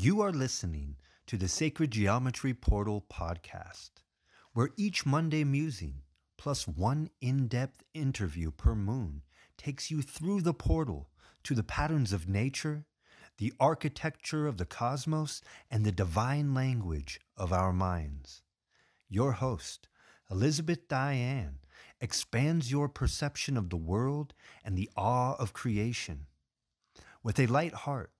You are listening to the Sacred Geometry Portal podcast, where each Monday musing plus one in-depth interview per moon takes you through the portal to the patterns of nature, the architecture of the cosmos, and the divine language of our minds. Your host, Elizabeth Diane, expands your perception of the world and the awe of creation. With a light heart,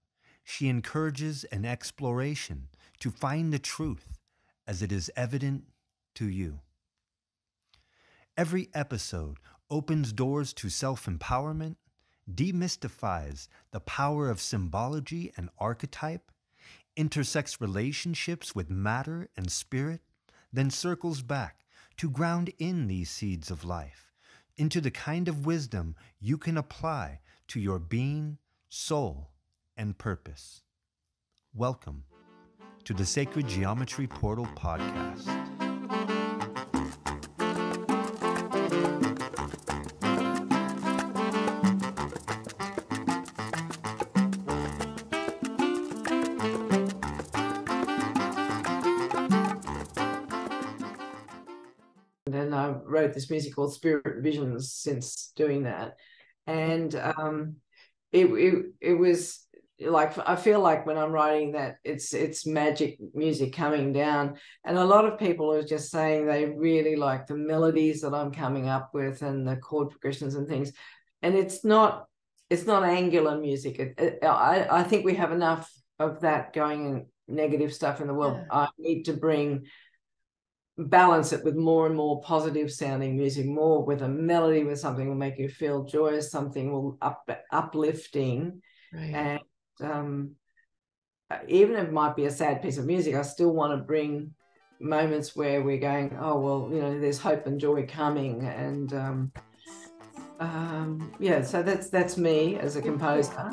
she encourages an exploration to find the truth as it is evident to you. Every episode opens doors to self-empowerment, demystifies the power of symbology and archetype, intersects relationships with matter and spirit, then circles back to ground in these seeds of life, into the kind of wisdom you can apply to your being, soul, and purpose. Welcome to the Sacred Geometry Portal podcast. And then I wrote this music called Spirit Visions since doing that. And it was like, I feel like when I'm writing that, it's magic music coming down. And a lot of people are just saying they really like the melodies that I'm coming up with and the chord progressions and things. And it's not angular music. I think we have enough of that going in, negative stuff in the world. Yeah. I need to balance it with more and more positive sounding music, more with a melody, with something will make you feel joyous, something will uplifting. Right. And even if it might be a sad piece of music, I still want to bring moments where we're going, oh, well, you know, there's hope and joy coming. And yeah, so that's me as a composer.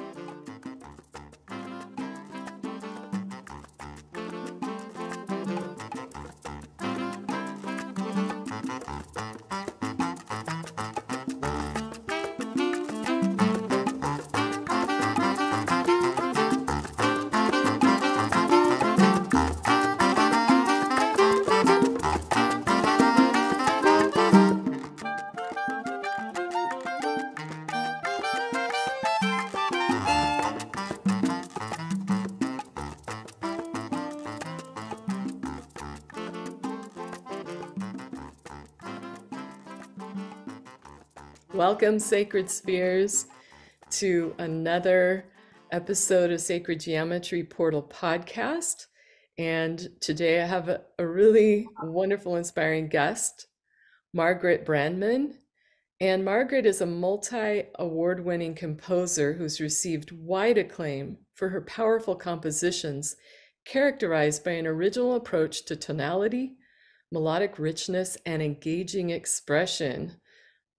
Welcome, Sacred Spheres, to another episode of Sacred Geometry Portal podcast. And today I have a really wonderful, inspiring guest, Margaret Brandman. And Margaret is a multi-award-winning composer who's received wide acclaim for her powerful compositions, characterized by an original approach to tonality, melodic richness, and engaging expression.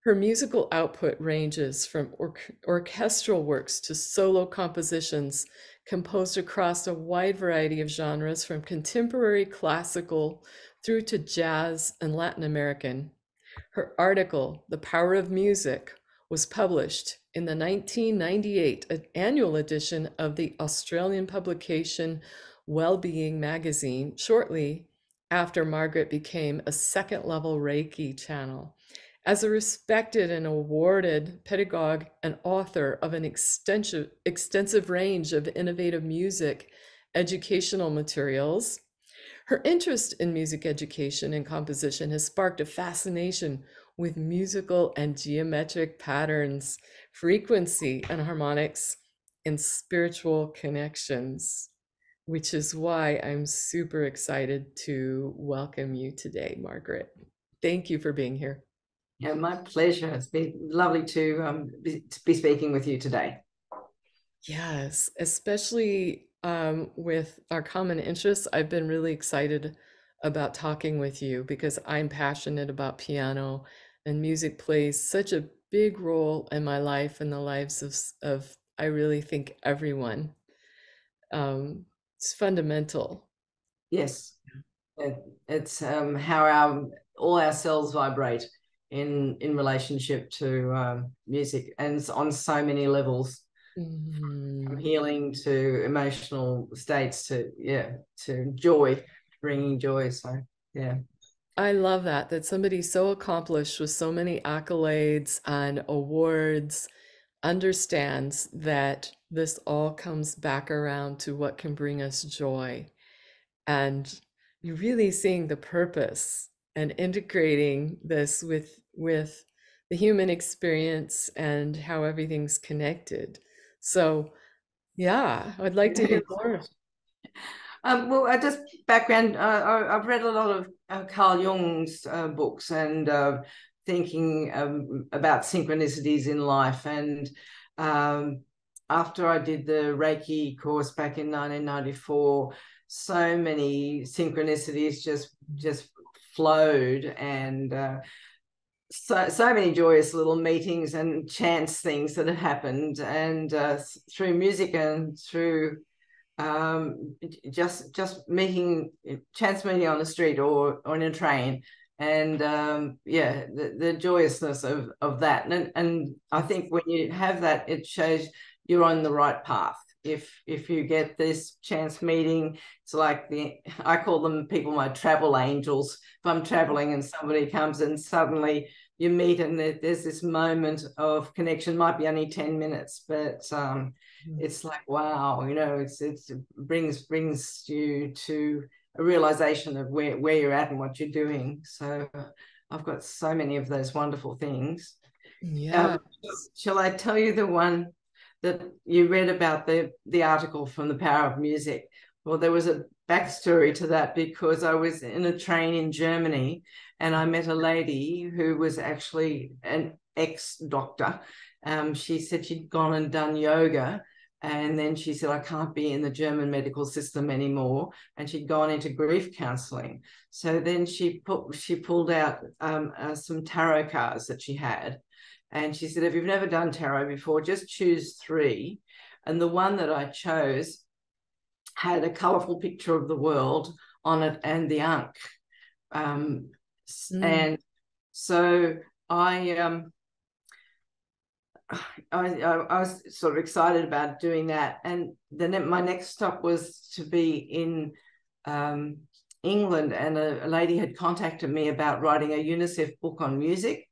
Her musical output ranges from orchestral works to solo compositions composed across a wide variety of genres, from contemporary classical through to jazz and Latin American. Her article, The Power of Music, was published in the 1998 annual edition of the Australian publication Wellbeing magazine, shortly after Margaret became a second-level Reiki channel. As a respected and awarded pedagogue and author of an extensive range of innovative music educational materials, her interest in music education and composition has sparked a fascination with musical and geometric patterns, frequency and harmonics, and spiritual connections, which is why I'm super excited to welcome you today, Margaret. Thank you for being here. Yeah, my pleasure. It's been lovely to be speaking with you today. Yes, especially with our common interests. I've been really excited about talking with you because I'm passionate about piano, and music plays such a big role in my life and the lives of I really think everyone. It's fundamental. Yes, it's how all our cells vibrate in relationship to music, and it's on so many levels. from healing to emotional states to, yeah, to joy, bringing joy. So, yeah. I love that, that somebody so accomplished with so many accolades and awards understands that this all comes back around to what can bring us joy. And you're really seeing the purpose and integrating this with the human experience and how everything's connected. So yeah, I'd like to hear more. Well, I just background, I've read a lot of Carl Jung's books and thinking about synchronicities in life. And after I did the Reiki course back in 1994, so many synchronicities just flowed, and so many joyous little meetings and chance things that had happened, and through music and through just meeting, chance meeting on the street or on a train, and yeah, the joyousness of that, and I think when you have that, it shows you're on the right path. If you get this chance meeting, it's like I call them people my travel angels. If I'm traveling and somebody comes and suddenly you meet and there's this moment of connection, might be only 10 minutes, but it's like, wow, you know, it brings you to a realization of where you're at and what you're doing. So I've got so many of those wonderful things. Yeah. Shall I tell you the one that you read about, the article from The Power of Music? Well, there was a backstory to that, because I was in a train in Germany and I met a lady who was actually an ex-doctor. She said she'd gone and done yoga, and then she said, I can't be in the German medical system anymore, and she'd gone into grief counselling. So then she pulled out some tarot cards that she had. And she said, if you've never done tarot before, just choose three. And the one that I chose had a colourful picture of the world on it and the Ankh. And so I was sort of excited about doing that. And then my next stop was to be in England. And a lady had contacted me about writing a UNICEF book on music.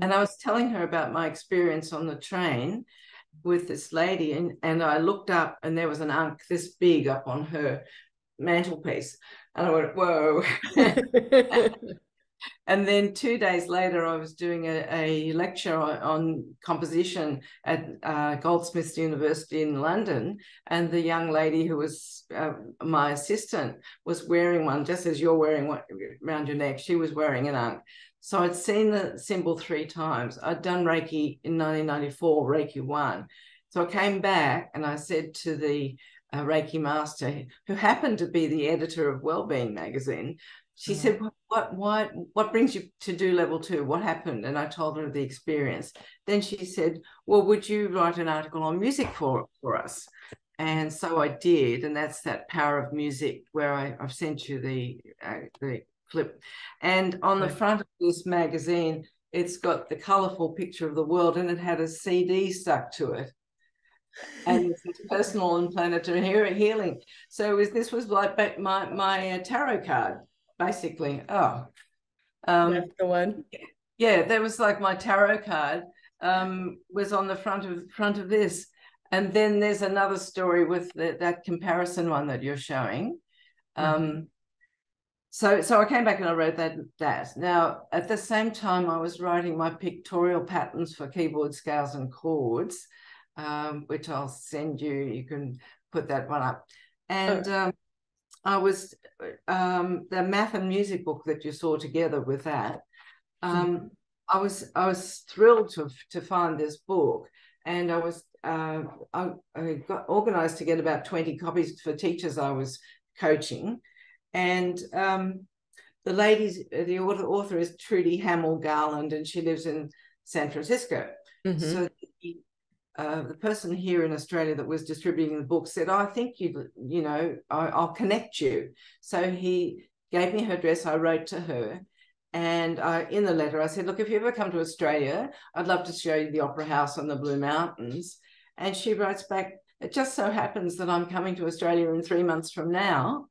And I was telling her about my experience on the train with this lady, and I looked up and there was an Ankh this big up on her mantelpiece, and I went, whoa. And then 2 days later I was doing a lecture on composition at Goldsmiths University in London, and the young lady who was my assistant was wearing one, just as you're wearing one around your neck. She was wearing an Ankh. So I'd seen the symbol 3 times. I'd done Reiki in 1994, Reiki 1. So I came back and I said to the Reiki master, who happened to be the editor of Wellbeing magazine, she said, what brings you to do level 2? What happened? And I told her the experience. Then she said, well, would you write an article on music for us? And so I did, and that's that Power of Music, where I've sent you the clip. And on the front of this magazine, it's got the colorful picture of the world, and it had a CD stuck to it, and it's personal and planetary healing. So this was like my tarot card, basically. That's the one. Yeah, that was like my tarot card was on the front of this. And then there's another story with that comparison one that you're showing. So I came back and I wrote that. Now, at the same time, I was writing my pictorial patterns for keyboard scales and chords, which I'll send you. You can put that one up. And I was, the math and music book that you saw together with that, I was thrilled to find this book. And I was, I got organised to get about 20 copies for teachers I was coaching. And the author is Trudy Hamel Garland, and she lives in San Francisco. So the person here in Australia that was distributing the book said, oh, I think you know, I'll connect you. So he gave me her address. I wrote to her, and in the letter I said, look, if you ever come to Australia, I'd love to show you the Opera House on the Blue Mountains. And she writes back, "It just so happens that I'm coming to Australia in 3 months from now."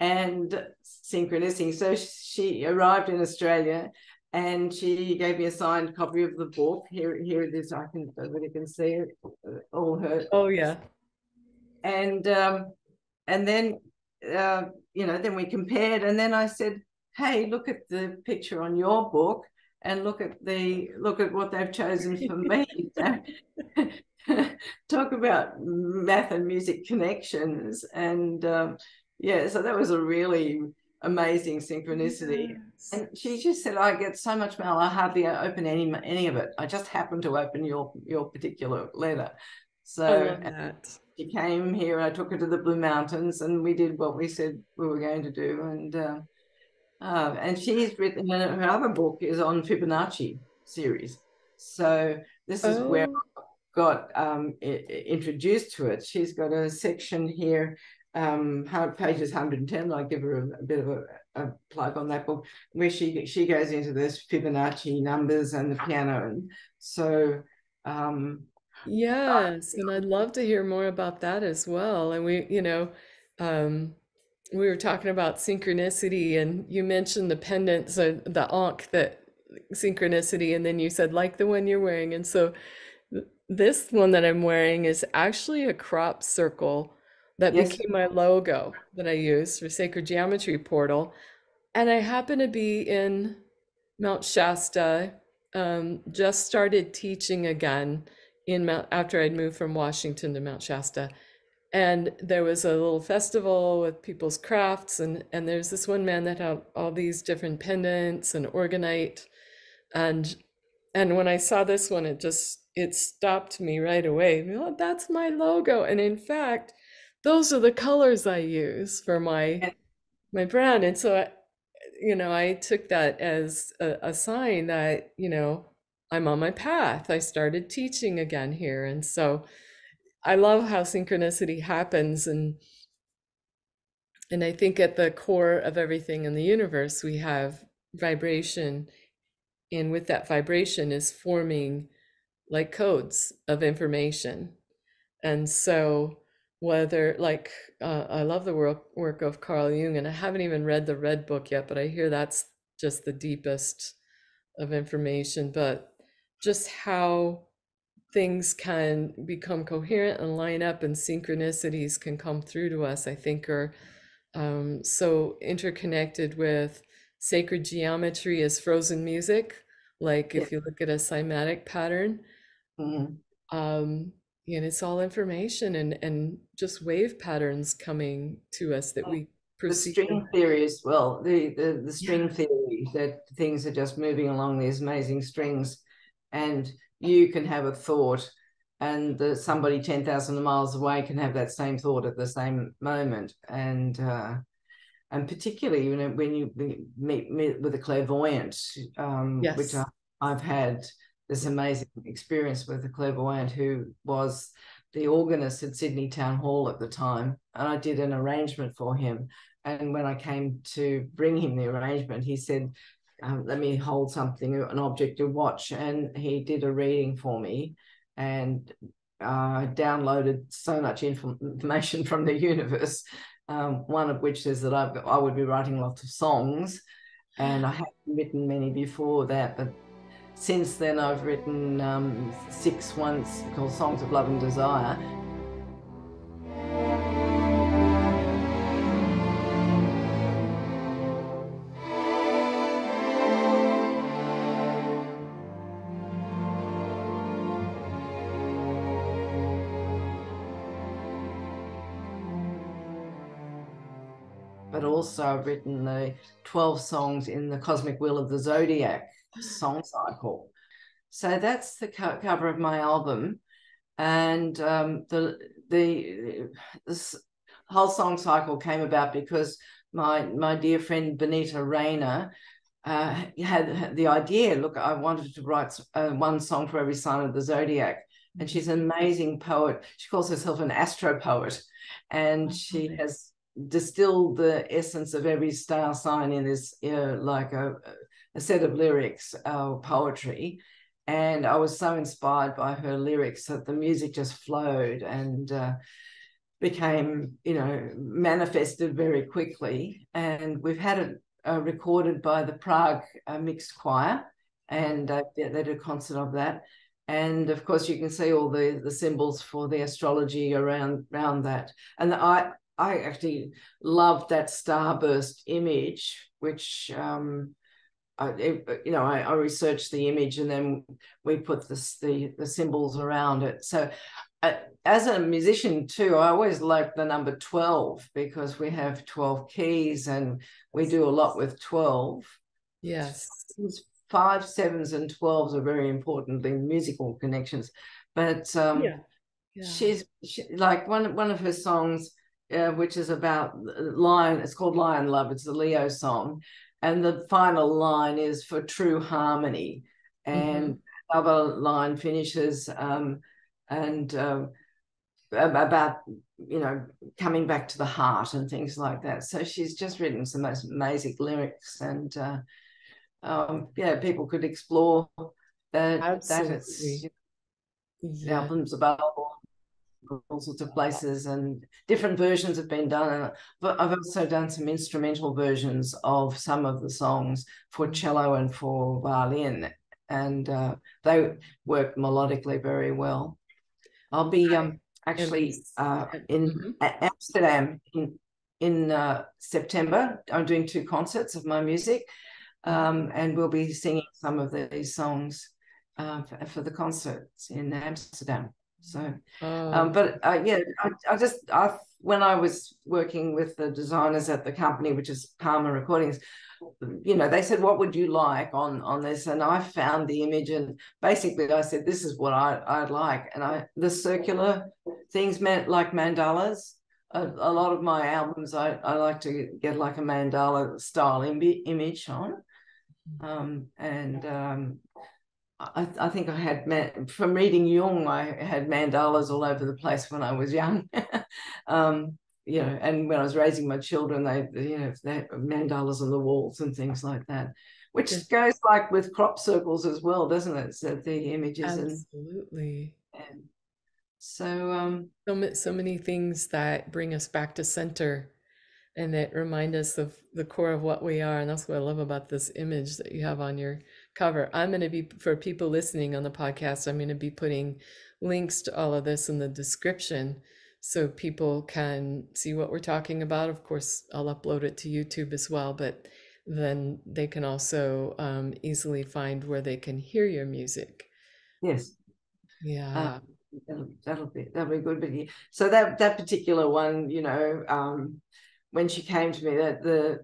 And synchronicity. So she arrived in Australia and she gave me a signed copy of the book. Here it is. I can, everybody can see it. All her. Oh, yeah. And then, you know, then we compared. And then I said, "Hey, look at the picture on your book and look at what they've chosen for me." Talk about math and music connections. And yeah, so that was a really amazing synchronicity. Yes. And she just said, "I get so much mail, I hardly open any of it. I just happen to open your particular letter." So she came here, I took her to the Blue Mountains, and we did what we said we were going to do. And she's written, her other book is on Fibonacci series. So this is where I got introduced to it. She's got a section here, pages 110. I'll give her a bit of a plug on that book, where she goes into this Fibonacci numbers and the piano. And so yes, and I'd love to hear more about that as well. And we, you know, we were talking about synchronicity, and you mentioned the pendant, so the ankh, that synchronicity, and then you said like the one you're wearing. And so this one that I'm wearing is actually a crop circle that became my logo that I used for Sacred Geometry Portal. And I happen to be in Mount Shasta, just started teaching again in after I'd moved from Washington to Mount Shasta. And there was a little festival with people's crafts, and there's this one man that had all these different pendants and organite. And when I saw this one, it stopped me right away. Oh, that's my logo. And in fact, those are the colors I use for my brand. And so, I took that as a sign that, I'm on my path. I started teaching again here. And so I love how synchronicity happens. And I think at the core of everything in the universe, we have vibration. And with that vibration is forming like codes of information. And so whether like, I love the work of Carl Jung, and I haven't even read The Red Book yet, but I hear that's just the deepest of information, but just how things can become coherent and line up, and synchronicities can come through to us, I think are so interconnected with sacred geometry as frozen music. Like if you look at a cymatic pattern, and it's all information and just wave patterns coming to us that we perceive. The string theory as well, the string theory, that things are just moving along these amazing strings, and you can have a thought, and somebody 10,000 miles away can have that same thought at the same moment. And particularly, when you meet with a clairvoyant, which I've had this amazing experience with a clairvoyant who was the organist at Sydney Town Hall at the time, and I did an arrangement for him. And when I came to bring him the arrangement, he said, "Let me hold something, an object to watch," and he did a reading for me, and downloaded so much information from the universe. One of which is that I would be writing lots of songs, and I hadn't written many before that, but since then I've written 6 ones called Songs of Love and Desire. Also, I've written the 12 songs in the Cosmic Wheel of the Zodiac song cycle. So that's the cover of my album, and this whole song cycle came about because my dear friend Benita Rayner had the idea. Look, I wanted to write one song for every sign of the zodiac, and she's an amazing poet. She calls herself an astro poet, and she has distilled the essence of every star sign in this, like a set of lyrics or poetry, And I was so inspired by her lyrics that the music just flowed and became, you know, manifested very quickly. And we've had it recorded by the Prague Mixed Choir, and they did a concert of that. And, of course, you can see all the symbols for the astrology around that. And I actually loved that starburst image, which, I researched the image, and then we put the symbols around it. So as a musician too, I always like the number 12, because we have 12 keys and we do a lot with 12. Yes. 5, 7s, and 12s are very important in musical connections. But she's like one of her songs, which is about lion. It's called Lion Love. It's the Leo song. And the final line is for true harmony. And other line finishes about, you know, coming back to the heart and things like that. So she's just written some most amazing lyrics. And, people could explore that. Absolutely. That it's, you know, the album's available all sorts of places, and different versions have been done. But I've also done some instrumental versions of some of the songs for cello and for violin, and they work melodically very well. I'll be in Amsterdam in September. I'm doing 2 concerts of my music, and we'll be singing some of these songs for the concerts in Amsterdam. So, I when I was working with the designers at the company, which is Karma Recordings, you know, they said, what would you like on this? And I found the image, and basically I said, this is what I'd like. And the circular things meant like mandalas. A lot of my albums, I like to get like a mandala style image on. I think I had, from reading Jung, I had mandalas all over the place when I was young. And when I was raising my children, they had mandalas on the walls and things like that, which goes like with crop circles as well, doesn't it? So the images. Absolutely. And so, so many things that bring us back to center and that remind us of the core of what we are. And that's what I love about this image that you have on your cover. I'm going to be, for people listening on the podcast, I'm going to be putting links to all of this in the description so people can see what we're talking about. Of course, I'll upload it to YouTube as well, but then they can also easily find where they can hear your music. Yes. Yeah. That'll be good. But yeah. So that particular one, you know, when she came to me, that the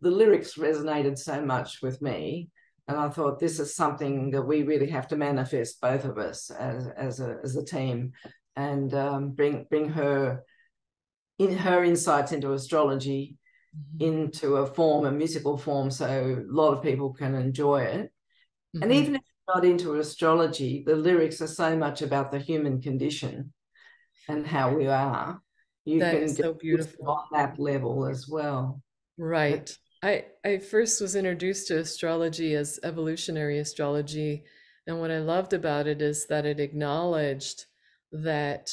lyrics resonated so much with me. And I thought, this is something that we really have to manifest, both of us as a team, and bring her insights into astrology into a musical form, so a lot of people can enjoy it. And even if you're not into astrology, the lyrics are so much about the human condition and how we are. You that can is so beautiful on that level as well. Right. But I first was introduced to astrology as evolutionary astrology, and what I loved about it is that it acknowledged that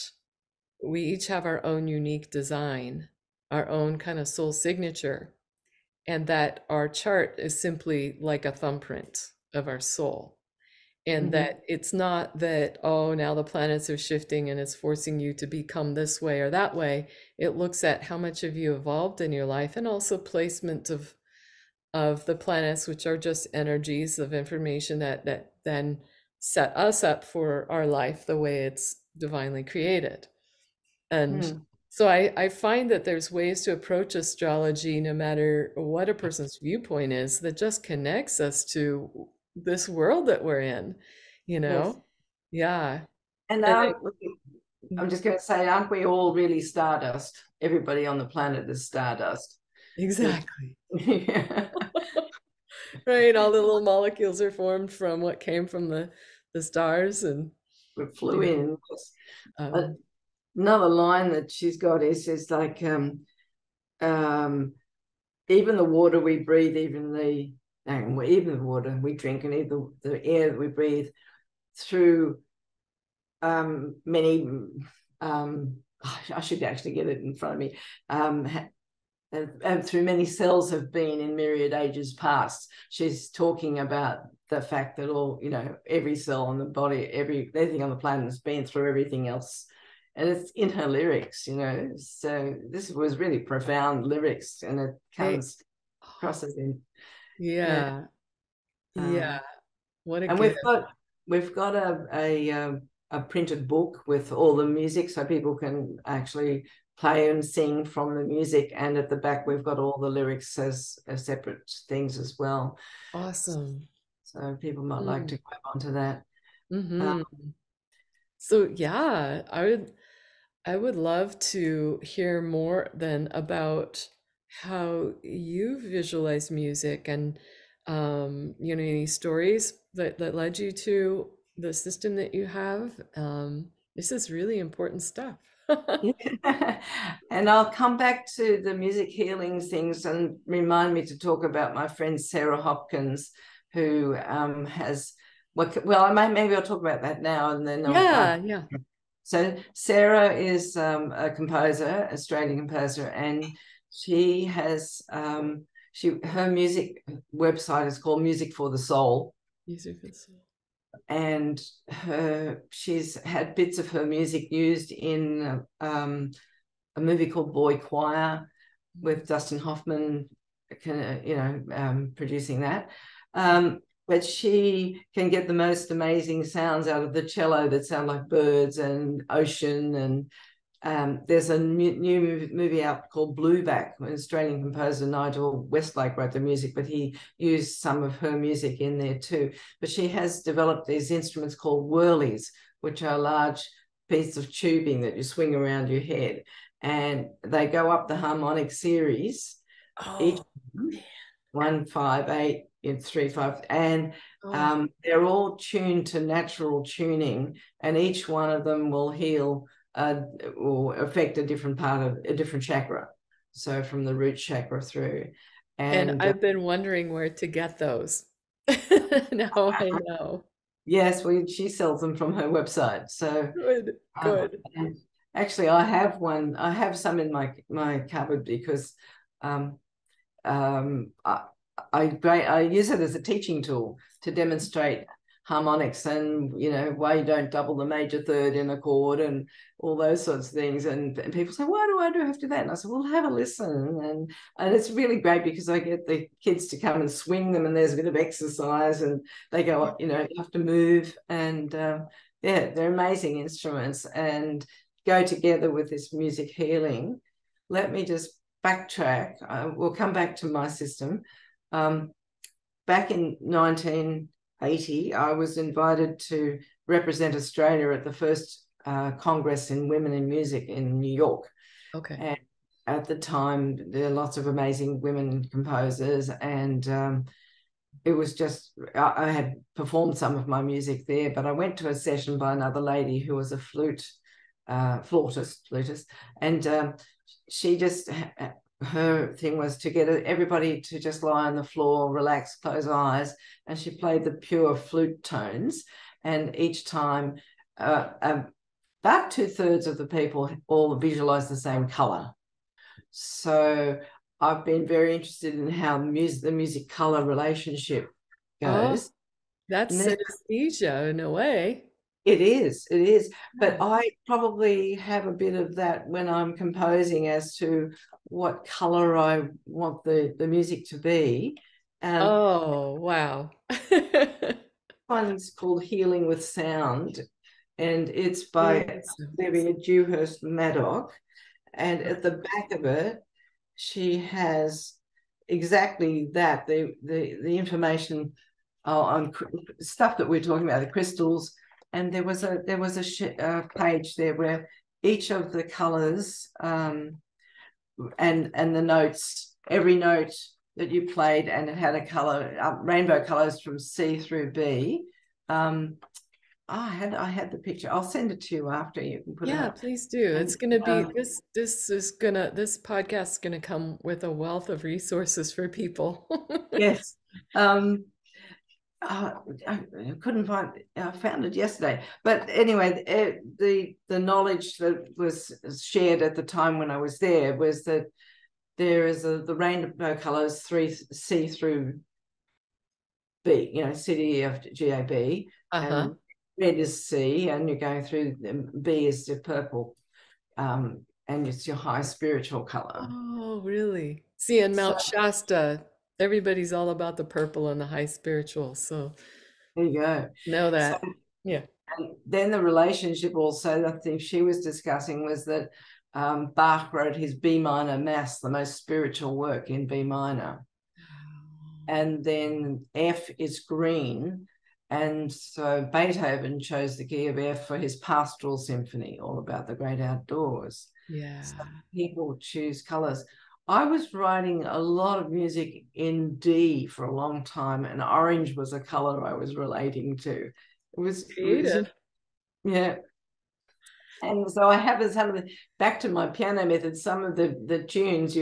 we each have our own unique design, our own kind of soul signature, and that our chart is simply like a thumbprint of our soul, and that it's not that, oh, now the planets are shifting and it's forcing you to become this way or that way. It looks at how much have you evolved in your life, and also placement of the planets, which are just energies of information that then set us up for our life the way it's divinely created. And so I find that there's ways to approach astrology, no matter what a person's viewpoint is, that just connects us to this world that we're in, you know? Yes. Yeah. And I'm just going to say, aren't we all really stardust? Everybody on the planet is stardust. Exactly. Yeah. Right. All the little molecules are formed from what came from the stars, and we flew in. Another line that she's got is like, even the water we breathe, even the water we drink, and even the air that we breathe, through many, I should actually get it in front of me, and through many cells have been in myriad ages past. She's talking about the fact that all, you know, every cell on the body, everything on the planet has been through everything else. And it's in her lyrics, you know. So this was really profound lyrics, and it comes across as in. Yeah. Yeah. What a and gift. We've got a printed book with all the music, so people can actually play and sing from the music. And at the back, we've got all the lyrics as separate things as well. Awesome. So people might like to grab onto that. Mm-hmm. So yeah, I would love to hear more then about how you visualize music and you know, any stories that led you to the system that you have. This is really important stuff. And I'll come back to the music healing things and remind me to talk about my friend Sarah Hopkins, who has. Well, maybe I'll talk about that now and then. Yeah. So Sarah is a composer, Australian composer, and she has her music website is called Music for the Soul. Music for the Soul. And she's had bits of her music used in a movie called Boy Choir with Dustin Hoffman, producing that. But she can get the most amazing sounds out of the cello that sound like birds and ocean. And there's a new movie out called Blueback. An Australian composer, Nigel Westlake, wrote the music, but he used some of her music in there too. But she has developed these instruments called whirlies, which are large pieces of tubing that you swing around your head. And they go up the harmonic series, each 1, 5, 8, in 3, 5, and they're all tuned to natural tuning, and each one of them will heal or affect a different part of a different chakra. So from the root chakra through. And I've been wondering where to get those. Now I know. Yes, she sells them from her website. So good. Actually, I have one. I have some in my cupboard because. I use it as a teaching tool to demonstrate harmonics and, you know, why you don't double the major third in a chord and all those sorts of things. And people say, why do I have to do that? And I said, well, have a listen. And it's really great because I get the kids to come and swing them, and there's a bit of exercise, and they go, you know, you have to move. And they're amazing instruments and go together with this music healing. Let me just backtrack. We'll come back to my system. Back in 1980, I was invited to represent Australia at the first Congress in Women in Music in New York. Okay. And at the time, there are lots of amazing women composers, and it was just, I had performed some of my music there, but I went to a session by another lady who was a flautist, and she just... her thing was to get everybody to just lie on the floor, relax, close eyes, and she played the pure flute tones. And each time, about 2/3 of the people all visualize the same color. So I've been very interested in how the music color relationship goes. Oh, that's synesthesia in a way. It is. But I probably have a bit of that when I'm composing as to what color I want the music to be. Oh, wow. One's called Healing with Sound, and it's by Olivia Dewhurst Maddock. And at the back of it, she has exactly that, the information on stuff that we're talking about, the crystals. And there was a page there where each of the colors and the notes, every note that you played, and it had a color, rainbow colors from C through B. I had the picture. I'll send it to you after. You can put it up. Yeah, please do. It's going to be this podcast is going to come with a wealth of resources for people. Yes. I couldn't find. I found it yesterday, but anyway, the knowledge that was shared at the time when I was there was that there is the rainbow colors, 3C through B, C, D, E, F, G, A, B, and red is C, and you're going through B is the purple, and it's your high spiritual color. Oh, really? See, in Mount Shasta, everybody's all about the purple and the high spiritual. So there you go. Know that. So, yeah. And then the relationship also, the thing she was discussing was that Bach wrote his B minor mass, the most spiritual work, in B minor. And then F is green. And so Beethoven chose the key of F for his pastoral symphony, all about the great outdoors. Yeah. So people choose colors. I was writing a lot of music in D for a long time, and orange was a color I was relating to. It was creative. Yeah. And so I have some of the, back to my piano method, some of the tunes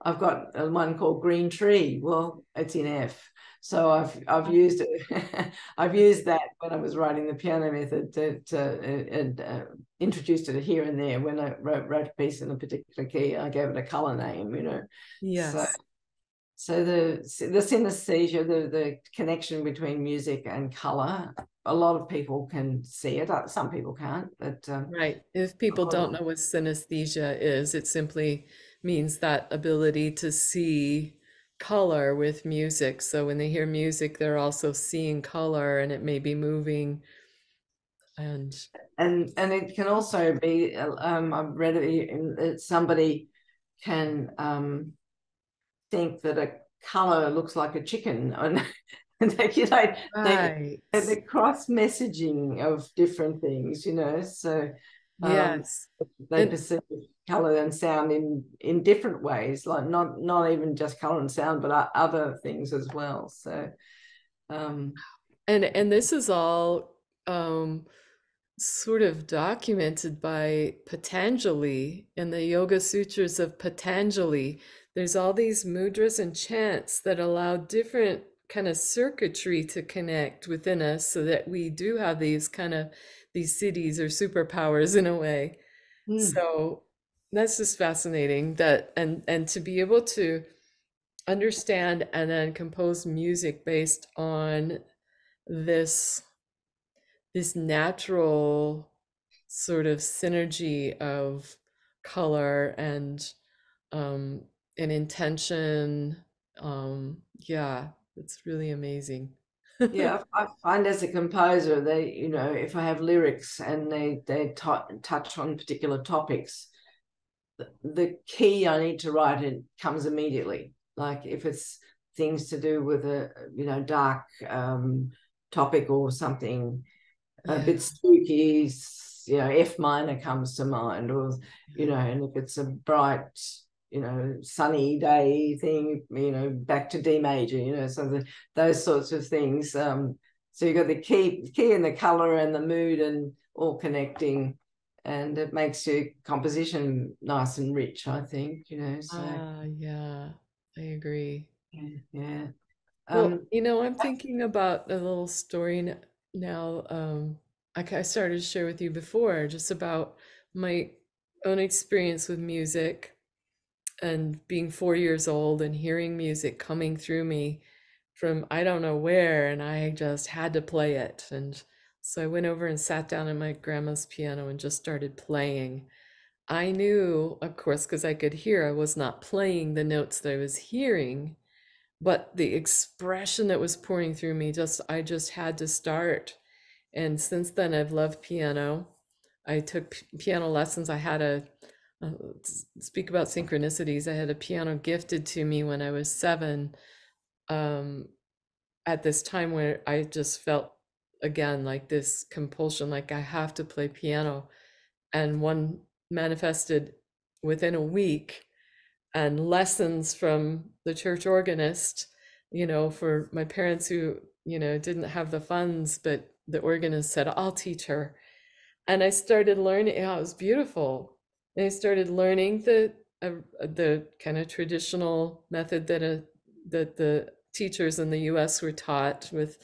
I've got one called Green Tree. Well, it's in F. So I've used it. I've used that when I was writing the piano method and introduced it here and there. When I wrote a piece in a particular key, I gave it a color name. Yes. So the synesthesia, the connection between music and color. A lot of people can see it. Some people can't. But right. If people don't know what synesthesia is, it simply means that ability to see color with music. So when they hear music, they're also seeing color, and it may be moving, and it can also be I've read it, somebody can think that a color looks like a chicken, and the cross messaging of different things, so yes, they perceive color and sound in different ways, like not even just color and sound, but other things as well. So and this is all sort of documented by Patanjali in the Yoga Sutras of Patanjali. There's all these mudras and chants that allow different kind of circuitry to connect within us, so that we do have these cities or superpowers in a way. So that's just fascinating, that and to be able to understand and then compose music based on this natural sort of synergy of color and an intention. Yeah, it's really amazing. Yeah, I find as a composer, if I have lyrics and they touch on particular topics, the key I need to write in comes immediately. Like if it's things to do with a dark topic or something a bit spooky, F minor comes to mind, or and if it's a bright, sunny day thing, back to D major, so those sorts of things. So you've got the key and the color and the mood and all connecting, and it makes your composition nice and rich, I think, so. Yeah, I agree. Yeah. Well, I'm thinking about a little story now. I started to share with you before, just about my own experience with music and being 4 years old and hearing music coming through me from I don't know where, and I just had to play it. And so I went over and sat down at my grandma's piano and just started playing. I knew, of course, because I could hear, I was not playing the notes that I was hearing, but the expression that was pouring through me, I just had to start. And since then, I've loved piano. I took piano lessons. I had speak about synchronicities. I had a piano gifted to me when I was 7, at this time where I just felt again like this compulsion, like I have to play piano, and one manifested within a week, and lessons from the church organist, for my parents who didn't have the funds, but the organist said, I'll teach her. And I started learning. It was beautiful. And I started learning the kind of traditional method that the teachers in the US were taught, with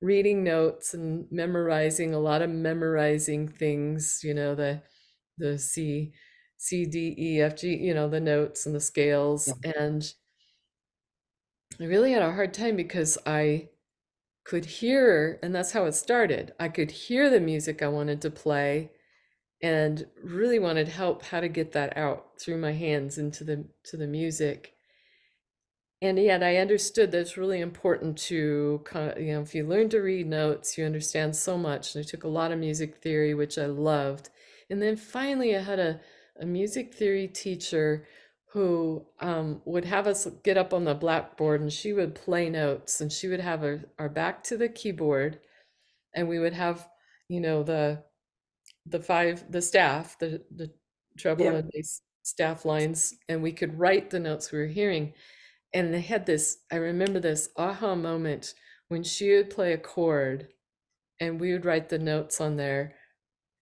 reading notes and memorizing, a lot of memorizing things, you know, the C, C, D, E, F, G, you know, the notes and the scales. Yeah. And I really had a hard time because I could hear, and that's how it started. I could hear the music I wanted to play and really wanted help how to get that out through my hands into the music. And yet I understood that it's really important to, you know, if you learn to read notes, you understand so much. And I took a lot of music theory, which I loved. And then finally I had a music theory teacher who would have us get up on the blackboard, and she would play notes, and she would have our back to the keyboard, and we would have, you know, the staff, the treble yeah. and bass staff lines, and we could write the notes we were hearing. And they had this, I remember this aha moment when she would play a chord and we would write the notes on there.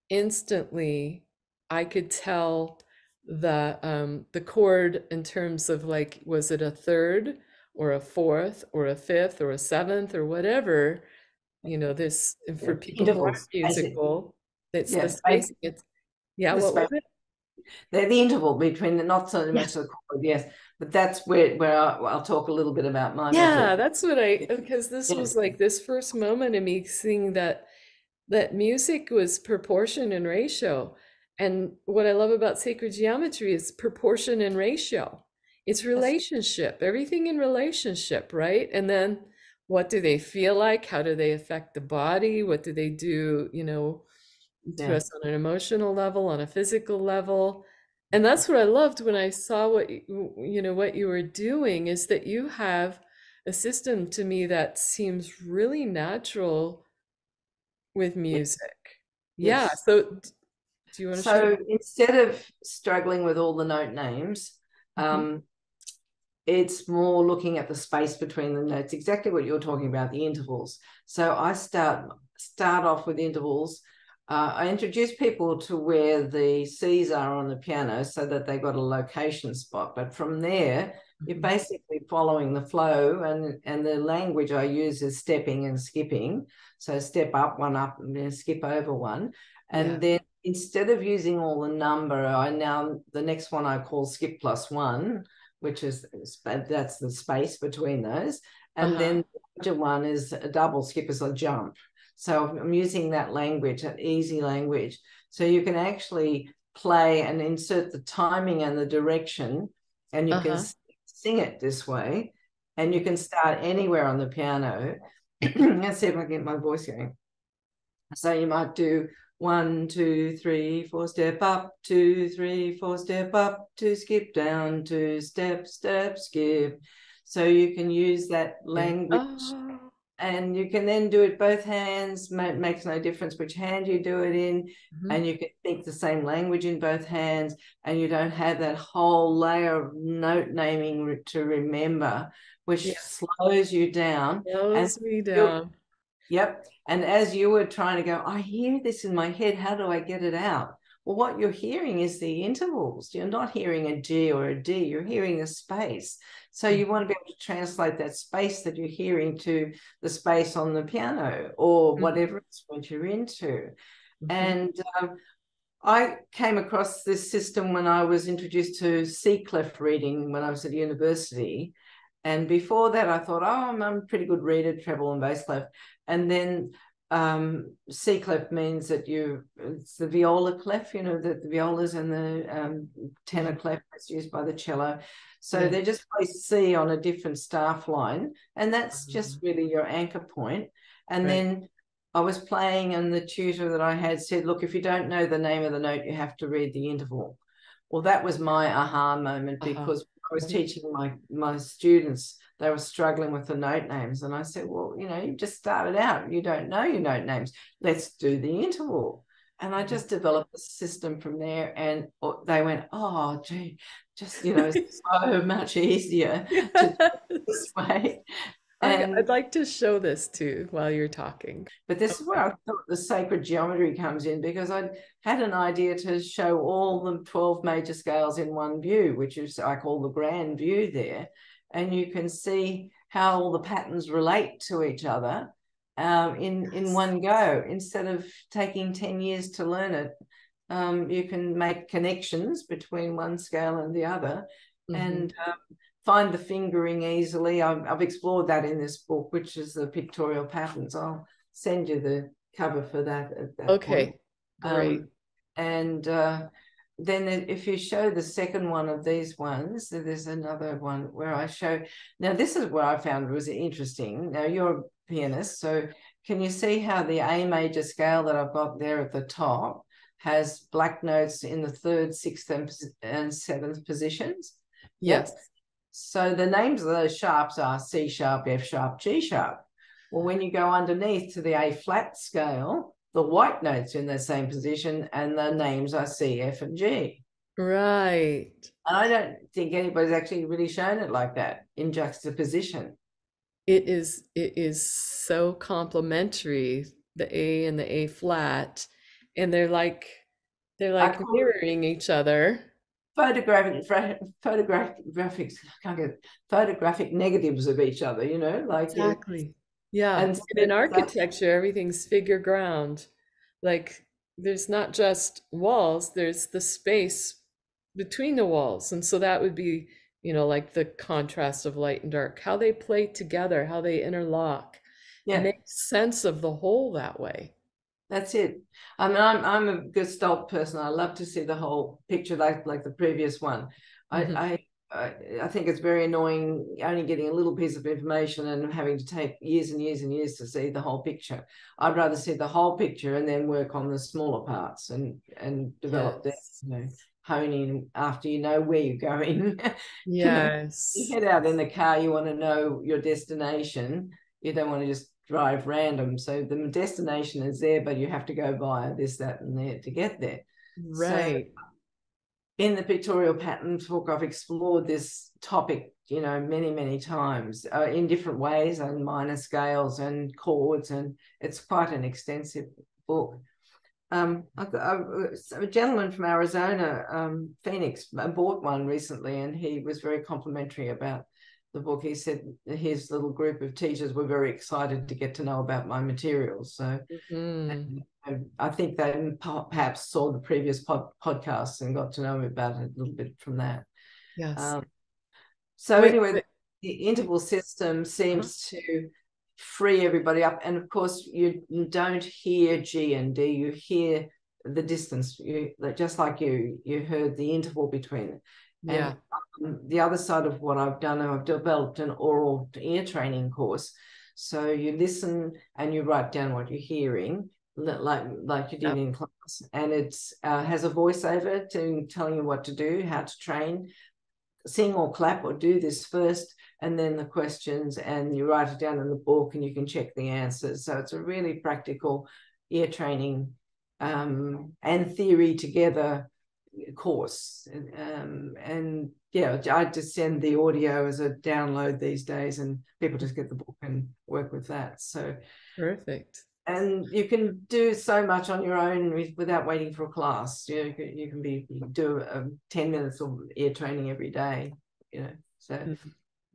Instantly, I could tell the chord in terms of, like, was it a third or a fourth or a fifth or a seventh or whatever, you know, this, and for people who are musical, it's yeah, the space, it's, yeah, the, what was it? The interval between the not so much the chord, yes. But that's where I'll talk a little bit about mine. Yeah, that's what because this was like this first moment of me seeing that music was proportion and ratio. And what I love about sacred geometry is proportion and ratio. It's relationship, everything in relationship, right? And then what do they feel like? How do they affect the body? What do they do, you know, to us on an emotional level, on a physical level? And that's what I loved when I saw what you were doing, is that you have a system to me that seems really natural with music. Yes. Yeah. So do you want to share? Instead of struggling with all the note names, it's more looking at the space between the notes, exactly what you're talking about, the intervals. So I start off with intervals. I introduce people to where the C's are on the piano so that they got a location spot. But from there, you're basically following the flow, and the language I use is stepping and skipping. So step up, one up, and then skip over one. And then instead of using all the number, the next one I call skip plus one, which is, that's the space between those. And then the larger one is a double skip, is a jump. So I'm using that language, that easy language. So you can actually play and insert the timing and the direction, and you can sing it this way, and you can start anywhere on the piano. Let's see if I can get my voice going. So you might do 1, 2, 3, 4, step up, 2, 3, 4, step up, 2, skip down, 2, step, step, skip. So you can use that language. And you can then do it both hands. It makes no difference which hand you do it in. And you can think the same language in both hands, and you don't have that whole layer of note naming to remember, which slows you down. Slows me down. Yep. And as you were trying to go, I hear this in my head, how do I get it out? Well, what you're hearing is the intervals. You're not hearing a G or a D. You're hearing a space. So you want to be able to translate that space that you're hearing to the space on the piano or whatever instrument you're into. And I came across this system when I was introduced to C-clef reading when I was at university. And before that, I thought, I'm a pretty good reader, treble and bass clef. And then C clef means that it's the viola clef, you know, that the violas and the tenor clef is used by the cello. So they just place C on a different staff line, and that's just really your anchor point. And then I was playing, and the tutor that I had said, look, if you don't know the name of the note, you have to read the interval. Well, that was my aha moment, because I was teaching my students, they were struggling with the note names. And I said, well, you know, you just started out, you don't know your note names. Let's do the interval. And I just developed a system from there, and they went, oh, gee, just, you know, so much easier to do this way. And I'd like to show this too while you're talking. But this is where I thought the sacred geometry comes in, because I had an idea to show all the 12 major scales in one view, which is I call the grand view there. And you can see how all the patterns relate to each other. in one go, instead of taking 10 years to learn it. You can make connections between one scale and the other, mm-hmm. and find the fingering easily. I've explored that in this book, which is the pictorial patterns. I'll send you the cover for that at that okay point. Great. Then if you show the second one of these ones, there's another one where I show. Now, this is what I found was interesting. Now, you're a pianist, so can you see how the A major scale that I've got there at the top has black notes in the third, sixth, and seventh positions? Yes. Yep. So the names of those sharps are C sharp, F sharp, G sharp. Well, when you go underneath to the A flat scale, the white notes in the same position, and the names are C, F, and G. Right. And I don't think anybody's actually really shown it like that in juxtaposition. It is so complementary, the A and the A flat, and they're like mirroring each other. Photographic negatives of each other, you know, like exactly. Yeah, and in architecture, everything's figure ground. Like, there's not just walls, there's the space between the walls. And so that would be, you know, like the contrast of light and dark, how they play together, how they interlock. Yeah. And make sense of the whole that way. That's it. I mean, I'm a Gestalt person. I love to see the whole picture, like the previous one. Mm-hmm. I think it's very annoying only getting a little piece of information and having to take years and years and years to see the whole picture. I'd rather see the whole picture and then work on the smaller parts and develop yes. that, you know, hone in after you know where you're going. Yes. You head out in the car, you want to know your destination. You don't want to just drive random. So the destination is there, but you have to go via this, that, and there to get there. Right. So, in the pictorial pattern book, I've explored this topic, you know, many, many times in different ways, and minor scales and chords, and it's quite an extensive book. A gentleman from Arizona, Phoenix, bought one recently, and he was very complimentary about the book. He said his little group of teachers were very excited to get to know about my materials. So mm-hmm. I think they perhaps saw the previous podcasts and got to know about it a little bit from that. Yes. So anyway, the interval system seems to free everybody up. And of course, you don't hear G and D, you hear the distance. Just like you heard the interval between it. Yeah. And the other side of what I've done, I've developed an oral ear training course. So you listen and you write down what you're hearing, like you did yep. in class, and it's has a voiceover to tell you what to do, how to train, sing or clap or do this first, and then the questions, and you write it down in the book and you can check the answers. So it's a really practical ear training and theory together course. And yeah, I just send the audio as a download these days, and people just get the book and work with that. So perfect. And you can do so much on your own without waiting for a class. You know, you can do 10 minutes of ear training every day, you know. So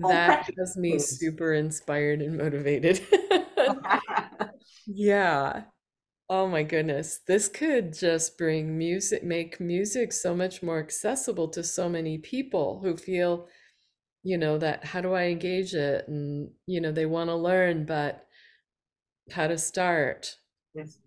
that has me super inspired and motivated. Yeah. Oh my goodness. This could just bring music, make music so much more accessible to so many people who feel, you know, that how do I engage it? And, you know, they want to learn, but how to start. Yes.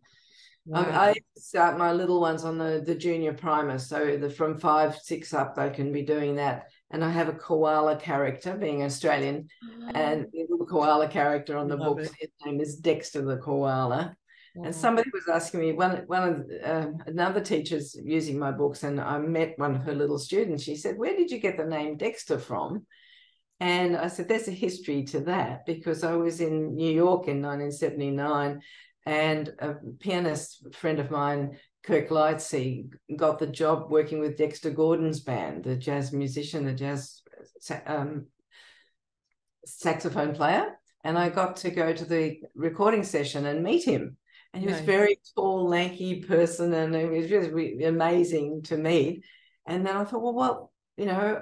Wow. I start my little ones on the junior primer, so from 5, 6 up they can be doing that. And I have a koala character, being Australian, and the little koala character on the book, his name is Dexter the koala. Wow. And somebody was asking me, another teacher's using my books, and I met one of her little students. She said, "Where did you get the name Dexter from?" And I said, there's a history to that, because I was in New York in 1979, and a pianist friend of mine, Kirk Lightsey, got the job working with Dexter Gordon's band, the jazz musician, the jazz saxophone player. And I got to go to the recording session and meet him. And he nice. Was a very tall, lanky person, and it was just amazing to meet. And then I thought, well, you know,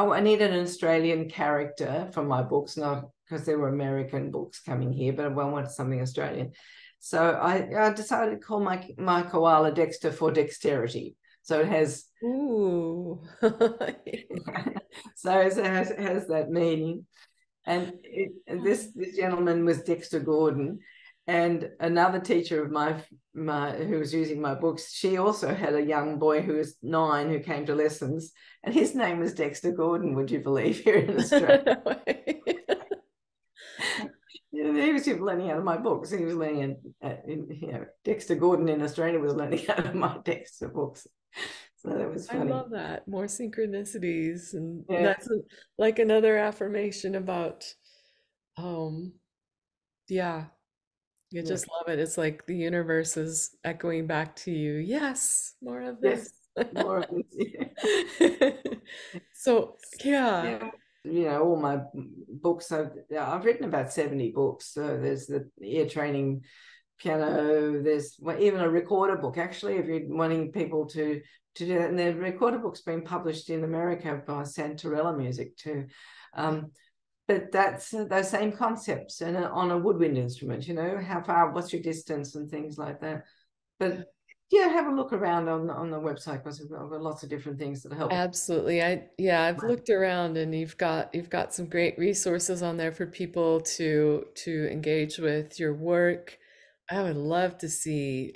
I needed an Australian character for my books, and I because there were American books coming here, but I wanted something Australian. So I decided to call my koala Dexter for dexterity. So it has, ooh. So it has that meaning. And this gentleman was Dexter Gordon, and another teacher of my who was using my books, she also had a young boy who was 9 who came to lessons, and his name was Dexter Gordon, would you believe, here in Australia. He was just learning out of my books. He was learning, Dexter Gordon in Australia was learning out of my Dexter books. So that was funny. I love that. More synchronicities. And yeah. That's like another affirmation about, yeah, you just love it. It's like the universe is echoing back to you. Yes, more of this. Yes, more of this. Yeah. So, yeah. You know, all my books, I've written about 70 books. So there's the ear training piano, there's even a recorder book, actually, if you're wanting people to do that. And the recorder book's been published in America by Santarella Music too. But that's those same concepts, and on a woodwind instrument, you know, how far, what's your distance and things like that. But yeah, have a look around on the website, because we've got lots of different things that help. Absolutely. I've looked around, and you've got some great resources on there for people to engage with your work. I would love to see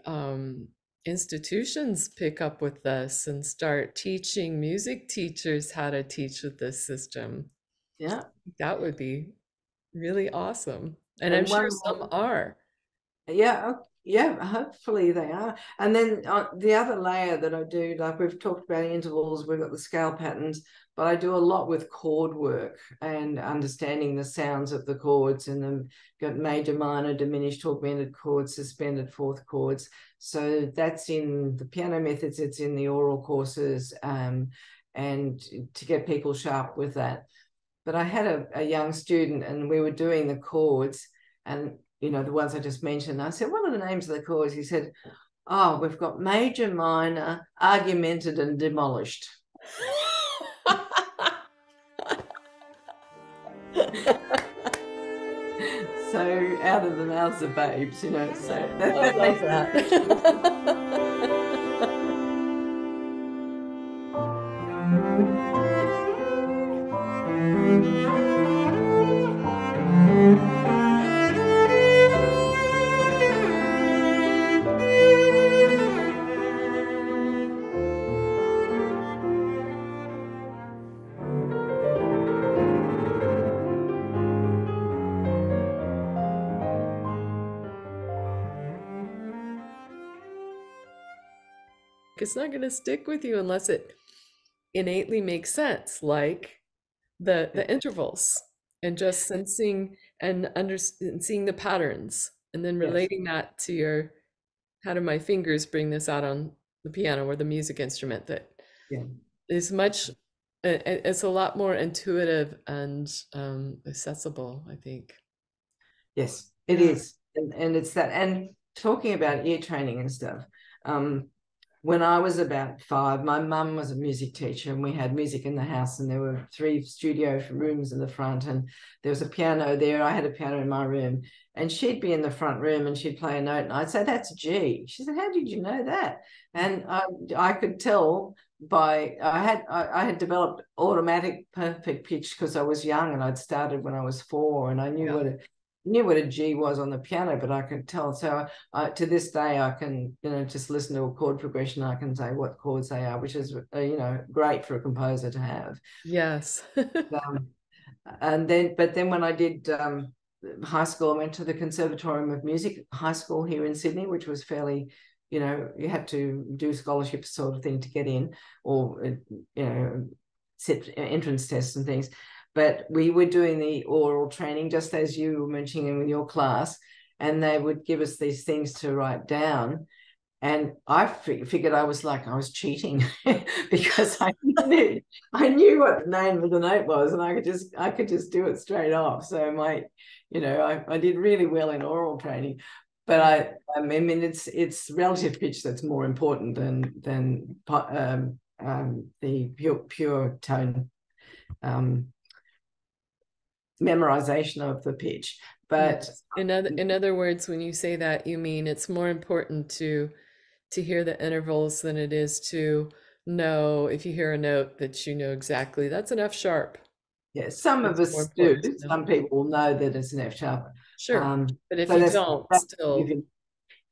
institutions pick up with this and start teaching music teachers how to teach with this system. Yeah, that would be really awesome. And I'm sure some are. Yeah. Yeah, hopefully they are. And then the other layer that I do, like we've talked about intervals, we've got the scale patterns, but I do a lot with chord work and understanding the sounds of the chords, and then got major, minor, diminished, augmented chords, suspended fourth chords. So that's in the piano methods, it's in the oral courses, and to get people sharp with that. But I had a young student, and we were doing the chords, and you know, the ones I just mentioned. I said, what are the names of the chords? He said, oh, we've got major, minor, argumented, and demolished. So out of the mouths of babes, you know. So I love that. It's not going to stick with you unless it innately makes sense, like the intervals, and just sensing and seeing the patterns, and then relating that to your, how do my fingers bring this out on the piano or the music instrument? That is much, it's a lot more intuitive and accessible, I think. Yes, it is. And it's that, and talking about ear training and stuff, when I was about 5, my mum was a music teacher, and we had music in the house, and there were 3 studio rooms in the front, and there was a piano there. I had a piano in my room, and she'd be in the front room, and she'd play a note, and I'd say, that's G. She said, how did you know that? And I could tell by, I had developed automatic perfect pitch because I was young, and I'd started when I was 4, and I knew what a G was on the piano, but I could tell. So to this day, I can, you know, just listen to a chord progression. I can say what chords they are, which is, you know, great for a composer to have. Yes. But then when I did high school, I went to the Conservatorium of Music High School here in Sydney, which was fairly, you know, you had to do scholarship sort of thing to get in, or, you know, sit entrance tests and things. But we were doing the oral training, just as you were mentioning in your class, and they would give us these things to write down. And I figured I was cheating because I knew what the name of the note was, and I could just do it straight off. So I did really well in oral training, but I mean, it's relative pitch that's more important than the pure tone. memorization of the pitch. But in other words, when you say that, you mean it's more important to hear the intervals than it is to know if you hear a note that you know exactly that's an F sharp. Yes, some of us do. Some people know that it's an F sharp. Sure, but if you don't, still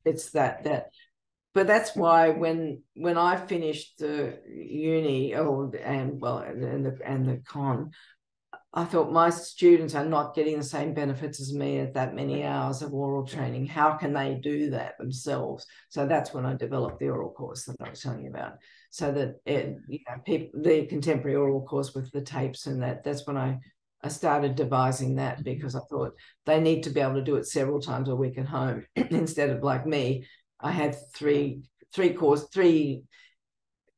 it's that. But that's why when I finished the uni and the con, I thought my students are not getting the same benefits as me at that many hours of oral training. How can they do that themselves? So that's when I developed the oral course that I was telling you about. So that the contemporary oral course with the tapes and that's when I started devising that, because I thought they need to be able to do it several times a week at home instead of like me. I had three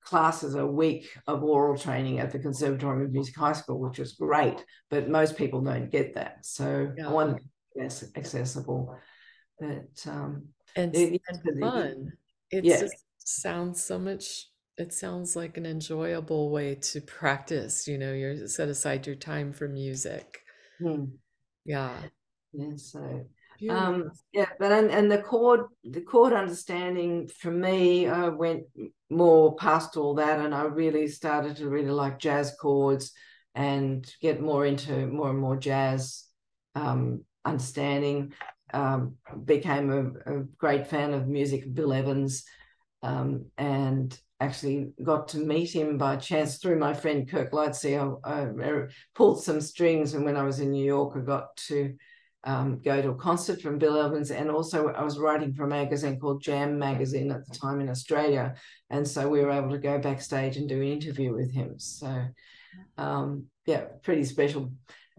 classes a week of oral training at the Conservatorium of Music High School, which was great, but most people don't get that. So yeah. One is accessible, but and fun. It just sounds so much. It sounds like an enjoyable way to practice. You know, you set aside your time for music. Mm. Yeah. Yeah. So. But the chord understanding for me, I went more past all that, and I really started to really like jazz chords and get more into more and more jazz understanding. Became a great fan of music of Bill Evans, and actually got to meet him by chance through my friend Kirk Lightsey. I pulled some strings, and when I was in New York, I got to go to a concert from Bill Evans, and also I was writing for a magazine called Jam Magazine at the time in Australia, and so we were able to go backstage and do an interview with him. So pretty special.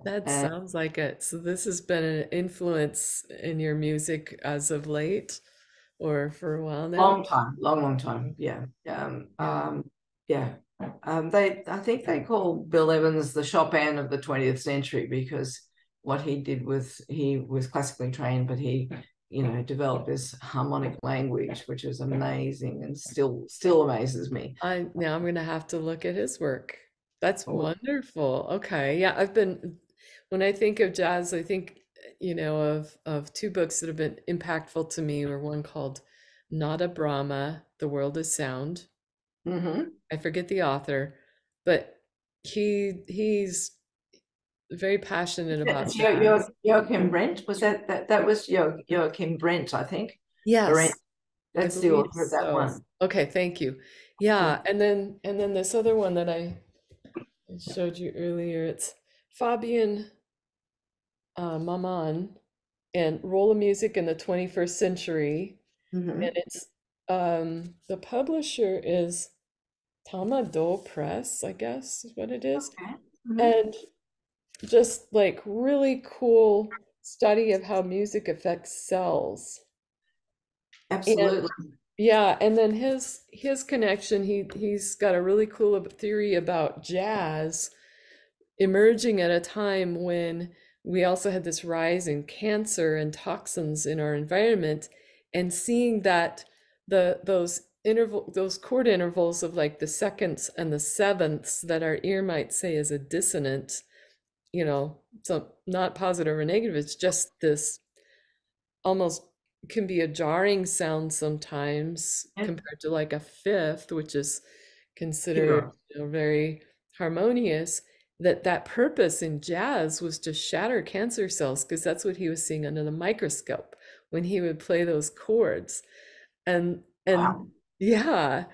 That sounds like it. So this has been an influence in your music as of late, or for a while now? Long time. I think they call Bill Evans the Chopin of the 20th century, because what he did was, he was classically trained, but he, developed this harmonic language, which is amazing and still amazes me. Now I'm going to have to look at his work. That's wonderful. Okay. Yeah. When I think of jazz, I think, of two books that have been impactful to me, were one called Nada Brahma, The World is Sound. Mm-hmm. I forget the author, but he's very passionate about Joachim Berendt. Was that was Joachim Berendt, I think. Yes. Berendt. That's the author of that one. Okay, thank you. Yeah. And then this other one that I showed you earlier, it's Fabian Maman and Role of Music in the 21st Century. Mm-hmm. And it's the publisher is Tamado Press, I guess is what it is. Okay. Mm-hmm. And just like really cool study of how music affects cells. Absolutely. And then his connection, he's got a really cool theory about jazz emerging at a time when we also had this rise in cancer and toxins in our environment, and seeing that those chord intervals of like the seconds and the sevenths that our ear might say is a dissonant, so not positive or negative, it's just this almost can be a jarring sound sometimes, compared to like a fifth, which is considered very harmonious, that purpose in jazz was to shatter cancer cells, because that's what he was seeing under the microscope when he would play those chords. And so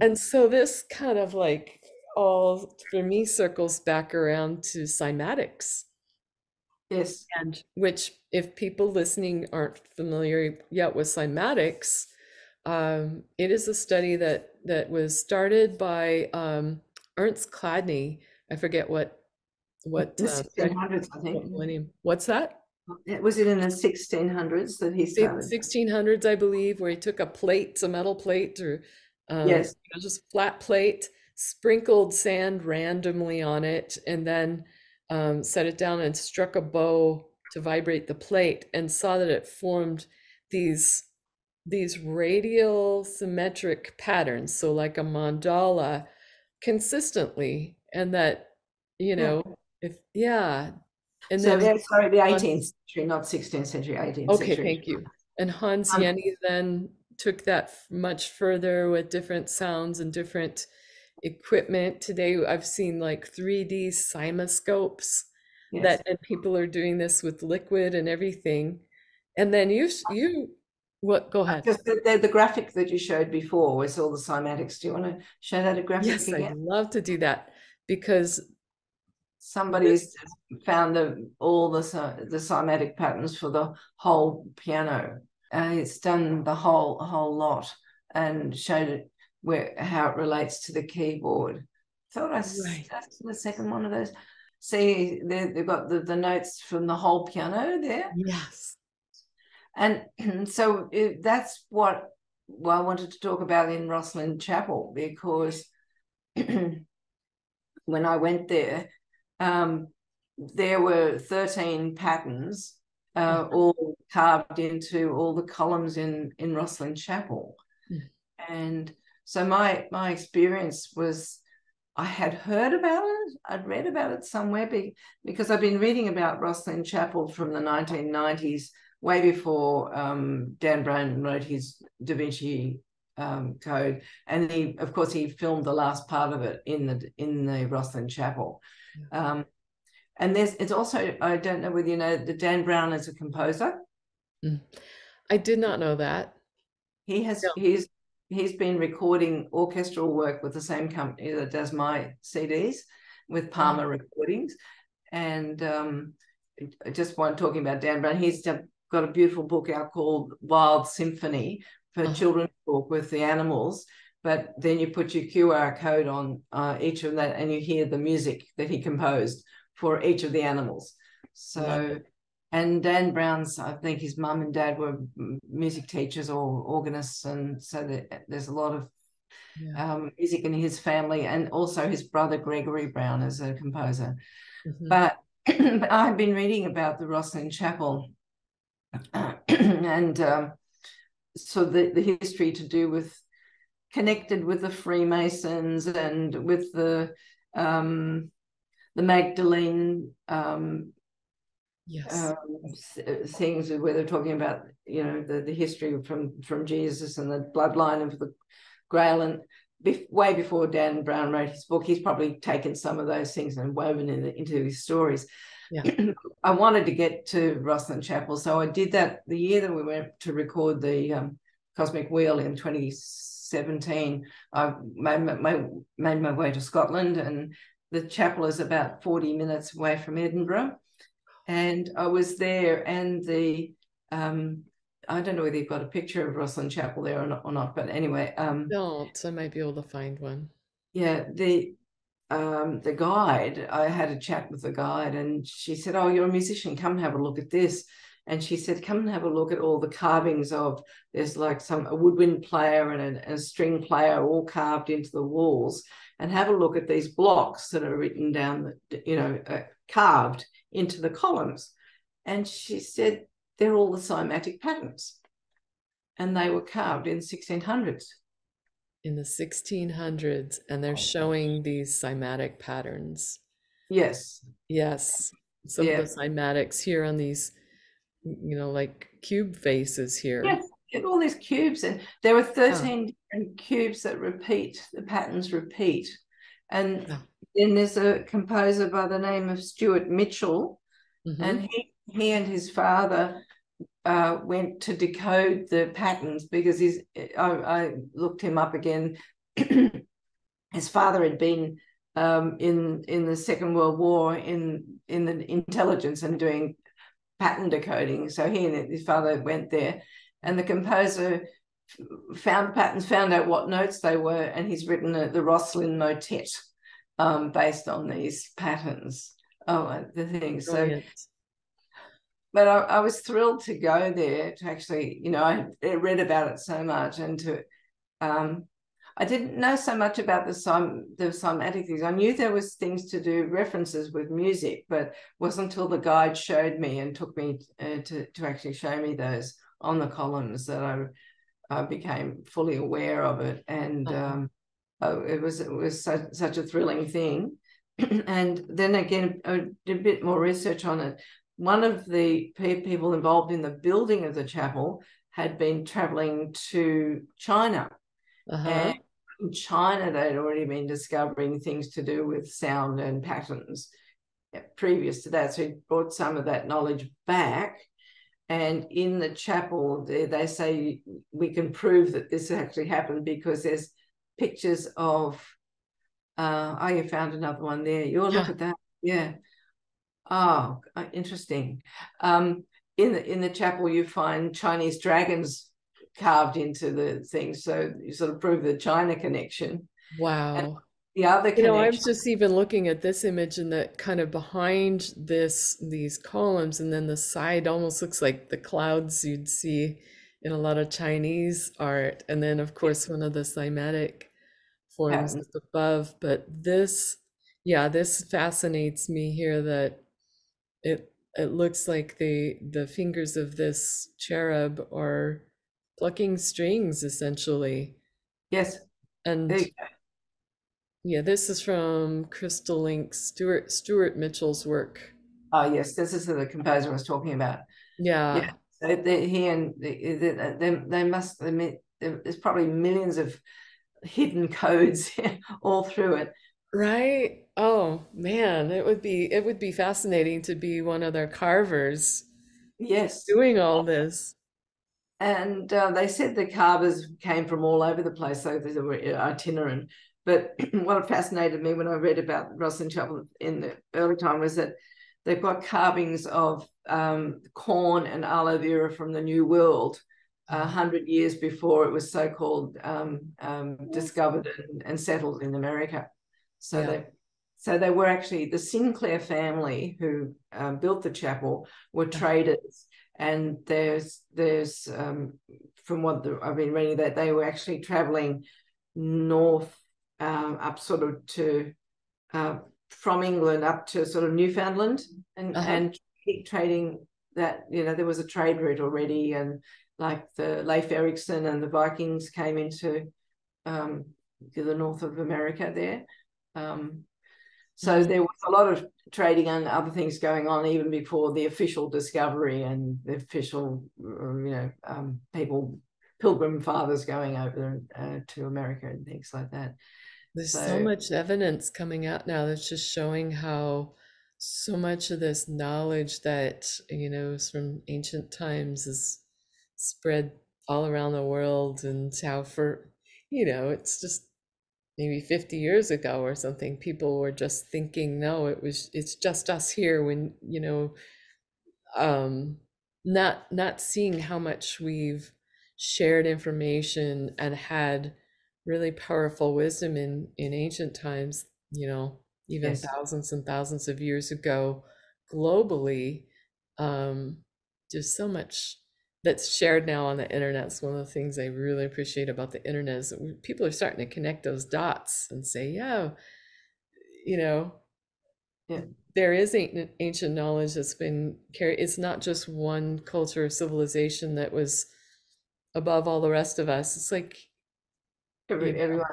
this kind of like all for me circles back around to cymatics. Yes. And which, if people listening aren't familiar yet with cymatics, it is a study that was started by Ernst Chladni. I forget what the 1600s, I think. What's that? Was it in the 1600s that he started? 1600s, I believe, where he took a metal plate, or just flat plate, sprinkled sand randomly on it, and then set it down and struck a bow to vibrate the plate, and saw that it formed these radial symmetric patterns, so like a mandala, consistently. And that, if And so then, sorry, the 18th century, not 16th century, 18th century. Okay, thank you. And Hans Jenny then took that much further with different sounds and different equipment. Today, I've seen like 3D cymoscopes, yes, and people are doing this with liquid and everything. And then you what? Go ahead. Just the graphic that you showed before was all the cymatics. Do you want to show that a graphic? Yes, again? I'd love to do that, because somebody's found all the cymatic patterns for the whole piano. It's done the whole lot and showed it how it relates to the keyboard. Thought I that's the second one of those. See, they've got the notes from the whole piano there. Yes. And so that's what I wanted to talk about in Rosslyn Chapel, because when I went there were 13 patterns, all carved into all the columns in Rosslyn Chapel. And so my experience was, I had heard about it, I'd read about it somewhere, because I've been reading about Rosslyn Chapel from the 1990s, way before Dan Brown wrote his Da Vinci Code, and of course he filmed the last part of it in the Rosslyn Chapel. Yeah. And it's also, I don't know whether you know that Dan Brown is a composer. I did not know that. He has he's been recording orchestral work with the same company that does my CDs, with Karma recordings, and just one talking about Dan Brown. He's got a beautiful book out called Wild Symphony for children's book with the animals, but then you put your QR code on each of that and you hear the music that he composed for each of the animals. So, and Dan Brown's, I think his mum and dad were music teachers or organists, and so there's a lot of music in his family, and also his brother Gregory Brown is a composer. But I've been reading about the Rosslyn Chapel and so the history to do with, connected with the Freemasons and with the Magdalene things, where they're talking about, you know, the history from Jesus and the bloodline of the Grail, and way before Dan Brown wrote his book, he's probably taken some of those things and woven into his stories. Yeah. I wanted to get to Rosslyn Chapel, so I did that the year that we went to record the Cosmic Wheel in 2017. I made my way to Scotland, and the chapel is about 40 minutes away from Edinburgh. And I was there, and I don't know whether you've got a picture of Rosslyn Chapel there or not, but anyway. I might be able to find one. Yeah, the guide, I had a chat with the guide, and she said, "Oh, you're a musician, come have a look at this." And she said, "Come and have a look at all the carvings of," there's like a woodwind player and a string player all carved into the walls, and have a look at these blocks that are written down, you know, carved into the columns. And she said, "They're all the cymatic patterns." And they were carved in the 1600s. In the 1600s, and they're showing these cymatic patterns. Yes. Yes. Some of the cymatics here on these, you know, like cube faces here. Yes, all these cubes. And there were 13 different cubes that repeat, the patterns repeat. And then there's a composer by the name of Stuart Mitchell, and he and his father went to decode the patterns, because I looked him up again. His father had been in the Second World War in the intelligence and doing pattern decoding. So he and his father went there, and the composer found patterns, found out what notes they were, and he's written the Rosslyn motet based on these patterns. Brilliant. So. But I was thrilled to go there to actually, you know, I read about it so much, and to, I didn't know so much about the cymatic things. I knew there was things to do, references with music, but it wasn't until the guide showed me and took me to actually show me those on the columns that I became fully aware of it. And it was such a thrilling thing. And then again, I did a bit more research on it. One of the people involved in the building of the chapel had been traveling to China. Uh-huh. And in China, they'd already been discovering things to do with sound and patterns previous to that. So he brought some of that knowledge back. And in the chapel, they say we can prove that this actually happened because there's pictures of, oh, you found another one there. You'll look at that. Yeah. Oh, interesting. In the chapel, you find Chinese dragons carved into the thing. So you sort of prove the China connection. Wow. And the other connection. You know, I'm just even looking at this image, and that kind of behind these columns, and then the side almost looks like the clouds you'd see in a lot of Chinese art. And then, of course, one of the cymatic forms is above. But this, yeah, this fascinates me here, that it looks like the fingers of this cherub are plucking strings, essentially. Yes. And yeah, this is from Crystal Link, Stuart Mitchell's work. Oh, yes, this is the composer I was talking about. Yeah. So he and they must admit there's probably millions of hidden codes all through it. Right. Oh man, it would be fascinating to be one of their carvers. Yes, doing all this. And they said the carvers came from all over the place, so they were itinerant. But what fascinated me when I read about Rosslyn Chapel in the early time was that they've got carvings of corn and aloe vera from the New World, 100 years before it was so-called discovered and settled in America. So they were actually, the Sinclair family who built the chapel were traders, and there's from what I've been reading, that they were actually traveling north up sort of to from England up to sort of Newfoundland and trading that, you know, there was a trade route already, and like the Leif Erikson and the Vikings came into the north of America there. So there was a lot of trading and other things going on even before the official discovery and the official, you know, people, pilgrim fathers going over to America and things like that. There's so much evidence coming out now that's just showing how so much of this knowledge that, you know, is from ancient times is spread all around the world, and how for, you know, it's just maybe 50 years ago or something, people were just thinking, no, it's just us here, when, you know, not seeing how much we've shared information and had really powerful wisdom in ancient times, you know, even thousands and thousands of years ago globally. Just so much that's shared now on the internet. It's one of the things I really appreciate about the internet is that people are starting to connect those dots and say, yeah, you know, there is ancient knowledge that's been carried. It's not just one culture or civilization that was above all the rest of us. It's like everyone.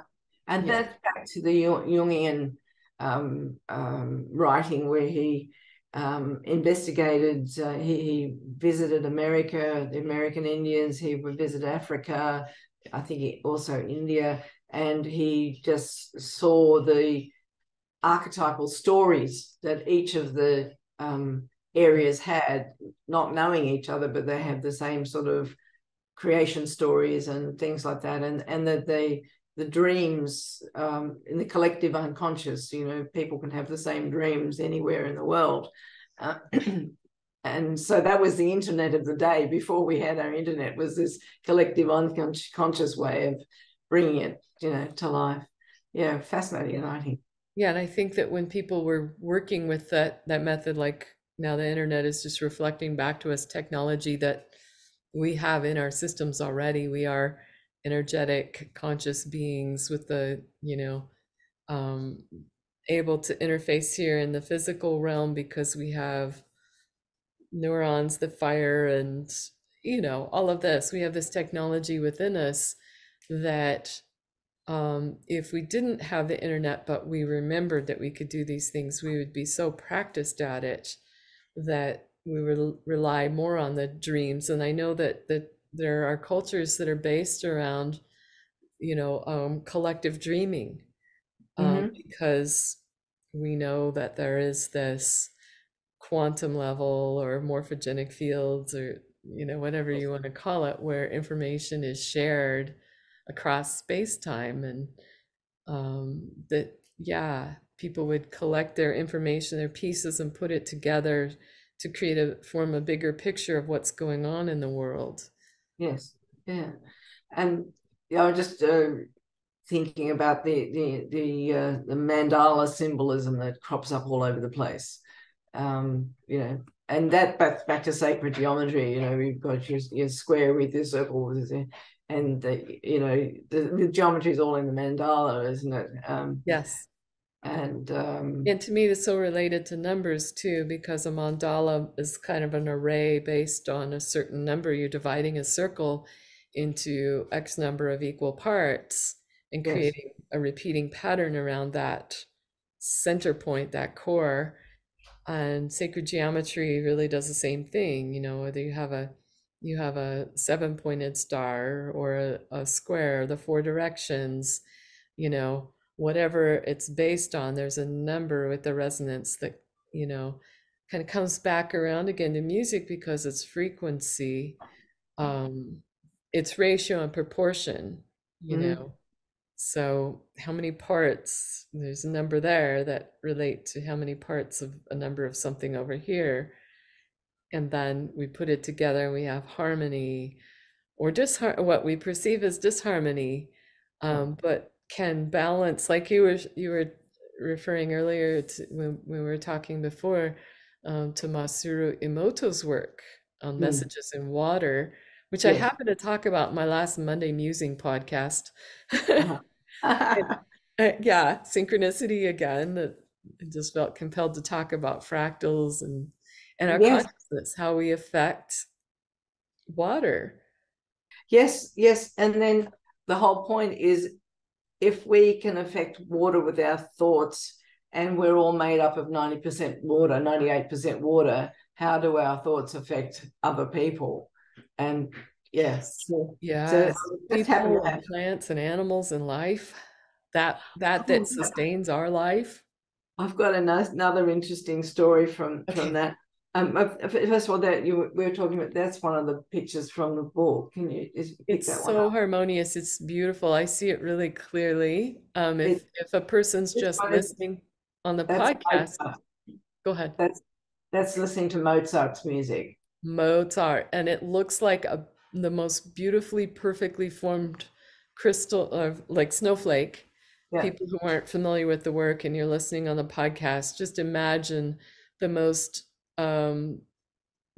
And that's back to the Jungian writing, where he investigated, he visited America, the American Indians, he would visit Africa, I think also India, and he just saw the archetypal stories that each of the areas had, not knowing each other, but they have the same sort of creation stories and things like that, and that the dreams in the collective unconscious, you know, people can have the same dreams anywhere in the world. And so that was the internet of the day. Before we had our internet, was this collective unconscious way of bringing it, you know, to life. Yeah, fascinating and exciting. Yeah, and I think that when people were working with that method, like now the internet is just reflecting back to us technology that we have in our systems already. We are energetic conscious beings with the, you know, able to interface here in the physical realm because we have neurons that fire and, you know, all of this. We have this technology within us that if we didn't have the internet, but we remembered that we could do these things, we would be so practiced at it that we would rely more on the dreams. And I know that, there are cultures that are based around, you know, collective dreaming, because we know that there is this quantum level or morphogenic fields, or, you know, whatever you want to call it, where information is shared across space-time, and that, yeah, people would collect their information, their pieces, and put it together to create a form, a bigger picture of what's going on in the world. Yes, yeah. And I was just thinking about the mandala symbolism that crops up all over the place, you know, and that back to sacred geometry. You know, you've got your square with your circle with your, and you know, the geometry is all in the mandala, isn't it? Yes. And to me, it's so related to numbers too, because a mandala is kind of an array based on a certain number. You're dividing a circle into X number of equal parts and creating a repeating pattern around that center point, that core. And sacred geometry really does the same thing, you know, whether you have a seven-pointed star or a square, the four directions, you know, whatever it's based on, there's a number with the resonance that, you know, kind of comes back around again to music, because it's frequency, it's ratio and proportion, you know. So how many parts, there's a number there that relate to how many parts of a number of something over here. And then we put it together and we have harmony, or what we perceive as disharmony, but can balance, like you were referring earlier to when we were talking before, to Masaru Emoto's work on messages in water, which I happened to talk about in my last Monday Musing podcast. Yeah, synchronicity again. I just felt compelled to talk about fractals and our consciousness, how we affect water. Yes, yes. And then the whole point is, if we can affect water with our thoughts, and we're all made up of 90% water, 98% water, how do our thoughts affect other people? And yes, so people and plants and animals and life that sustains our life. I've got another interesting story from that. First of all, that we were talking about, that's one of the pictures from the book. Can you? It's that so harmonious. It's beautiful. I see it really clearly. If a person's just listening on the podcast, go ahead. That's listening to Mozart's music. Mozart, and it looks like the most beautifully, perfectly formed crystal, like snowflake. Yeah. People who aren't familiar with the work, and you're listening on the podcast, just imagine the most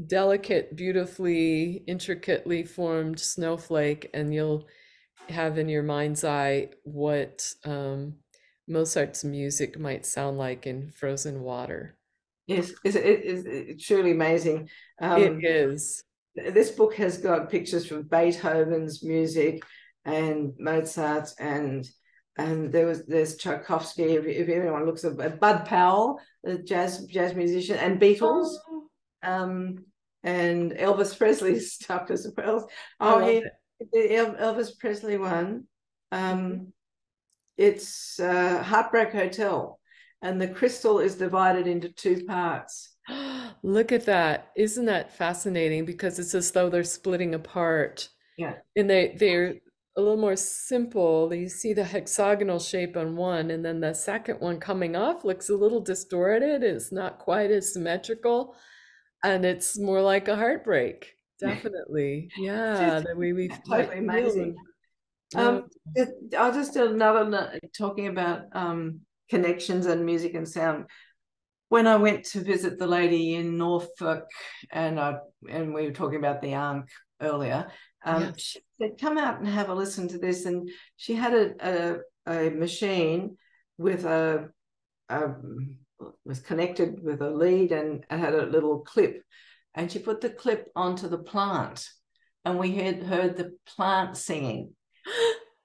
delicate, beautifully, intricately formed snowflake, and you'll have in your mind's eye what Mozart's music might sound like in frozen water. Yes, it's truly amazing. It is. This book has got pictures from Beethoven's music and Mozart's, and there's Tchaikovsky. If anyone looks at Bud Powell, the jazz musician, and Beatles, and Elvis Presley's stuff as well. Oh yeah, the Elvis Presley one. It's Heartbreak Hotel. And the crystal is divided into two parts. Look at that. Isn't that fascinating? Because it's as though they're splitting apart. Yeah. And they're a little more simple. You see the hexagonal shape on one, and then the second one coming off looks a little distorted. It's not quite as symmetrical, and it's more like a heartbreak. Definitely. Yeah. The way we totally amazing. I'll just do another talking about connections and music and sound. When I went to visit the lady in Norfolk, and we were talking about the Ankh earlier, she said, "Come out and have a listen to this." And she had a machine with was connected with a lead, and had a little clip, and she put the clip onto the plant, and we heard the plant singing.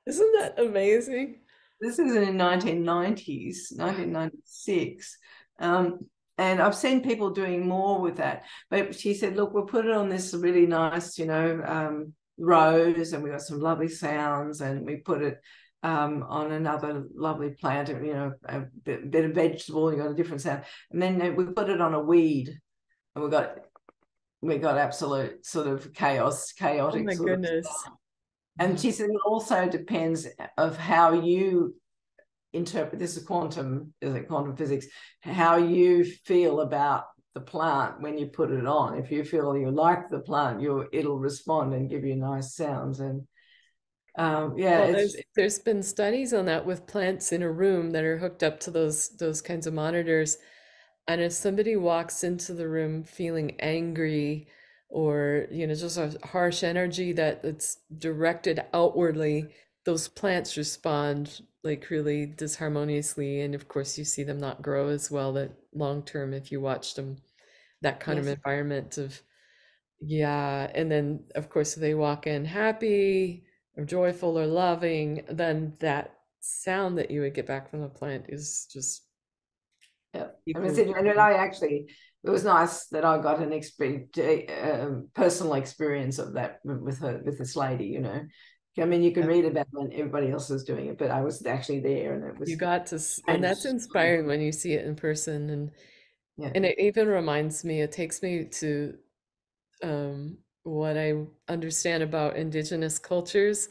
Isn't that amazing? This is in the 1990s, 1996. And I've seen people doing more with that. But she said, look, we'll put it on this really nice, rose, and we got some lovely sounds, and we put it on another lovely plant, a bit of vegetable, you got a different sound. And then we put it on a weed, and we got absolute sort of chaotic. Oh my goodness. And she said it also depends of how you interpret this. Is it quantum physics? How you feel about the plant when you put it on. If you feel you like the plant, it'll respond and give you nice sounds. And well, there's been studies on that with plants in a room that are hooked up to those kinds of monitors. And if somebody walks into the room feeling angry, or just a harsh energy that's directed outwardly, those plants respond like really disharmoniously, and of course you see them not grow as well that long term if you watch them, that kind of environment of and then of course if they walk in happy or joyful or loving, then that sound that you would get back from the plant is just it was nice that I got an personal experience of that with this lady, I mean, you can read about when everybody else is doing it, but I was actually there, and it was and that's inspiring when you see it in person. And and it even reminds me, it takes me to what I understand about indigenous cultures,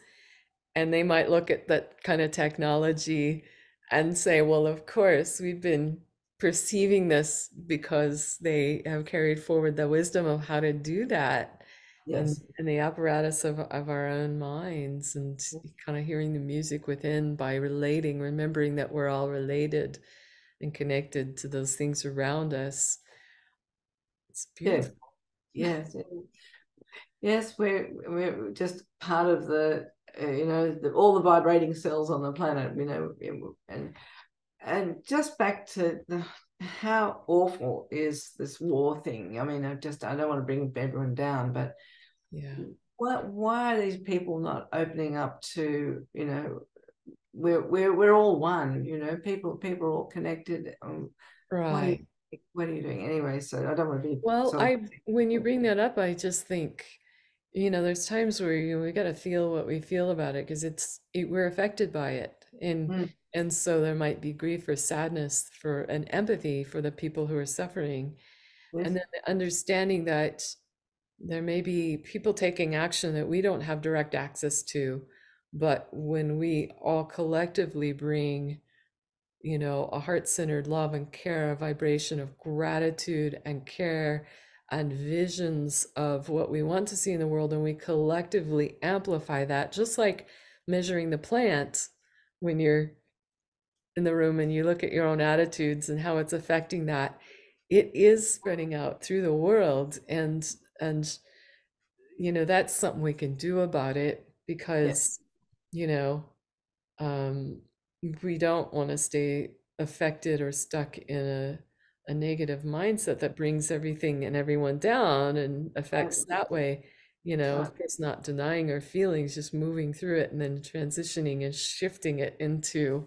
and they might look at that kind of technology and say, well, of course we've been perceiving this because they have carried forward the wisdom of how to do that. Yes. And the apparatus of our own minds, and kind of hearing the music within by relating, remembering that we're all related and connected to those things around us. It's beautiful. Yes. Yes, we're just part of the, all the vibrating cells on the planet, and just back to how awful is this war thing. I mean, I don't want to bring everyone down, but why are these people not opening up to, we're all one, people are all connected. Right. What are you doing anyway? So I don't want to be. Well, when you bring that up, I just think, there's times where we got to feel what we feel about it, because we're affected by it. And so there might be grief or sadness for an empathy for the people who are suffering. Yes. And then the understanding that there may be people taking action that we don't have direct access to, but when we all collectively bring, a heart-centered love and care, a vibration of gratitude and care and visions of what we want to see in the world, and we collectively amplify that, just like measuring the plant. When you're in the room and you look at your own attitudes and how it's affecting that, it is spreading out through the world. And that's something we can do about it, because we don't want to stay affected or stuck in a negative mindset that brings everything and everyone down and affects that way. Of course, not denying our feelings, just moving through it and then transitioning and shifting it into,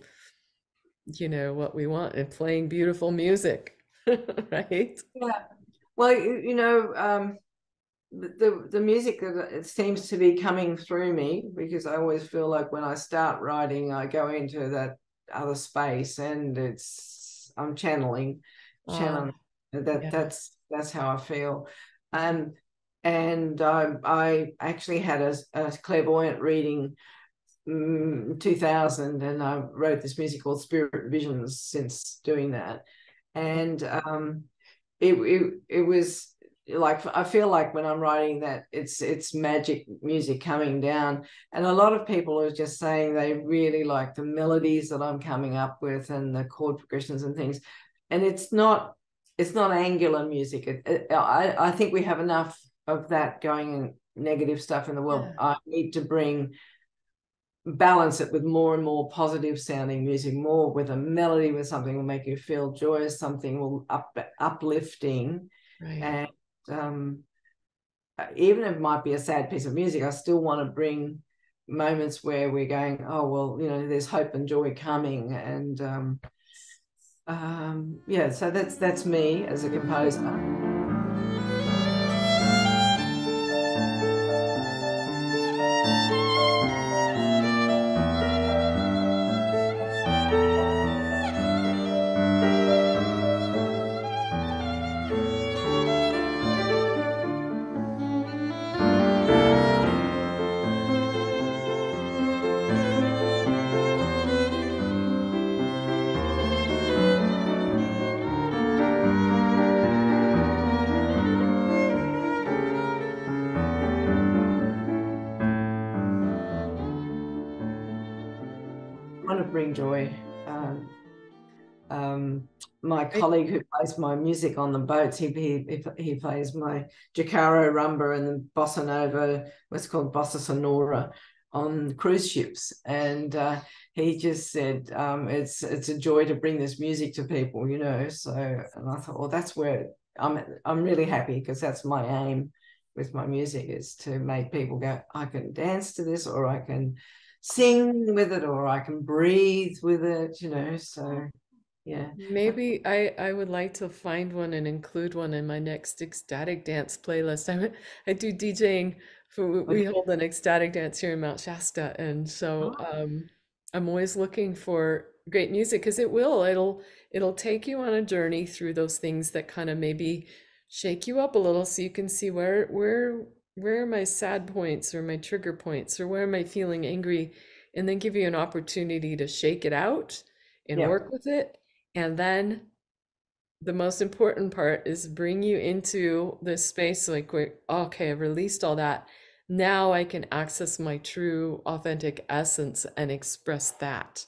what we want, and playing beautiful music, right? Yeah. Well, the music that it seems to be coming through me, because I always feel like when I start writing, I go into that other space, and I'm channeling. That's how I feel. And I actually had a clairvoyant reading in 2000, and I wrote this music called Spirit Visions since doing that. And it was like, I feel like when I'm writing that, it's magic music coming down. And a lot of people are just saying they really like the melodies that I'm coming up with and the chord progressions and things. And it's not angular music. I think we have enough of that going in, negative stuff in the world. Yeah. I need to balance it with more and more positive sounding music, more with a melody, with something will make you feel joyous, something will uplifting. Right. And even if it might be a sad piece of music, I still want to bring moments where we're going, oh, well, you know, there's hope and joy coming. And yeah, so that's me as a composer. Joy. My colleague who plays my music on the boats, he plays my Jacaro rumba and the bossa nova, what's called bossa sonora, on cruise ships. And he just said, it's a joy to bring this music to people, you know. So, and I thought, well, that's where I'm really happy, because that's my aim with my music, is to make people go, I can dance to this, or I can sing with it, or I can breathe with it, you know. So yeah, maybe I would like to find one and include one in my next ecstatic dance playlist. I do DJing for, we hold an ecstatic dance here in Mount Shasta, and so I'm always looking for great music, because it'll take you on a journey through those things that kind of maybe shake you up a little, so you can see where are my sad points, or my trigger points, or where am I feeling angry, and then give you an opportunity to shake it out and work with it. And then the most important part is bring you into this space, like, where, okay, I've released all that. Now I can access my true authentic essence and express that.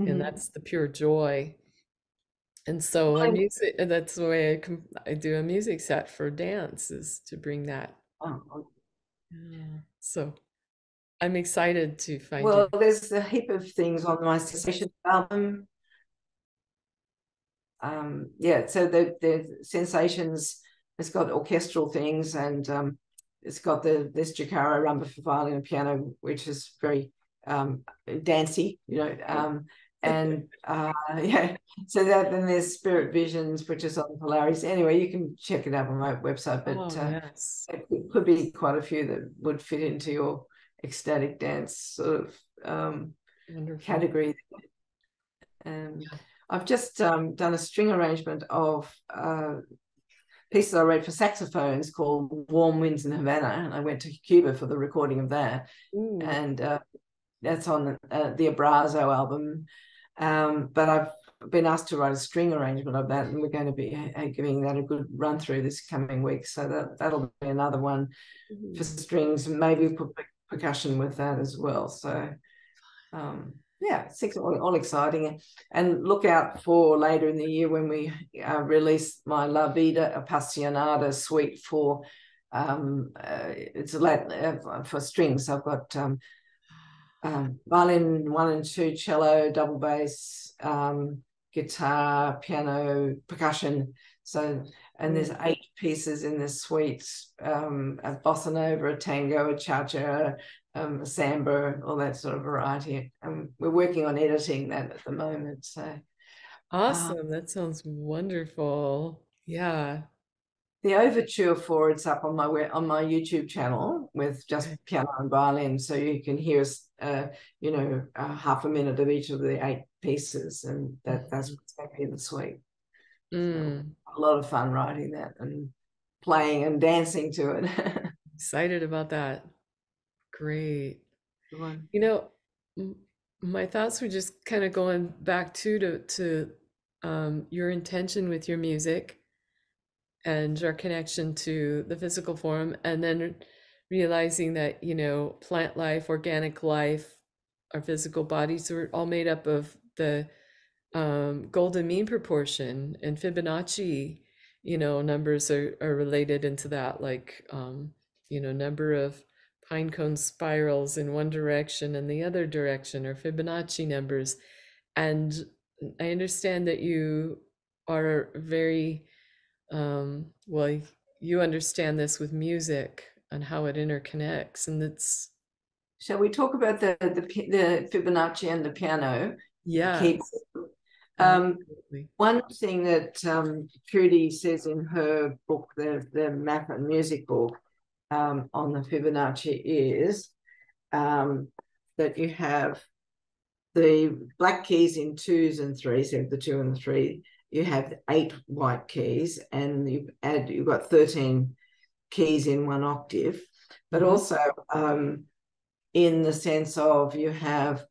Mm-hmm. And that's the pure joy. And so music, that's the way I do a music set for dance, is to bring that. So I'm excited to find out. Well, there's a heap of things on my sensation album. Yeah, so the sensations, it's got orchestral things, and it's got this Jacaro rumba for violin and piano, which is very dancey, you know. And yeah, so that, then there's Spirit Visions, which is on Polaris. Anyway, you can check it out on my website, but yes, it could be quite a few that would fit into your ecstatic dance sort of category. And I've just done a string arrangement of pieces I wrote for saxophones called Warm Winds in Havana, and I went to Cuba for the recording of that. Ooh. And that's on the Abrazo album. But I've been asked to write a string arrangement of that, and we're going to be giving that a good run through this coming week. So that'll be another one for strings. Maybe put percussion with that as well. So yeah, it's all exciting. And look out for later in the year when we release my La Vida Appassionata suite for it's Latin, for strings. I've got violin 1 and 2, cello, double bass, guitar, piano, percussion. So, and there's 8 pieces in this suite, a bossa nova, a tango, a cha-cha, a samba, all that sort of variety. And we're working on editing that at the moment. So awesome. That sounds wonderful. Yeah. The overture for it's up on my YouTube channel with just piano and violin, so you can hear you know, half a minute of each of the 8 pieces, and that's what's going to be in the suite. So, a lot of fun writing that and playing and dancing to it. Excited about that. Great. You know, my thoughts were just kind of going back to your intention with your music, and your connection to the physical form, and then realizing that, you know, plant life, organic life, our physical bodies are all made up of the golden mean proportion, and Fibonacci, you know, numbers are related into that, like, you know, number of pine cone spirals in one direction and the other direction are Fibonacci numbers. And I understand that you are very, well, you understand this with music and how it interconnects, and it's Shall we talk about the Fibonacci and the piano? Yeah. One thing that Trudy says in her book, the Map and Music book, on the Fibonacci is that you have the black keys in 2s and 3s, so the 2 and 3, you have 8 white keys, and you've got 13 keys in 1 octave, but also in the sense of you have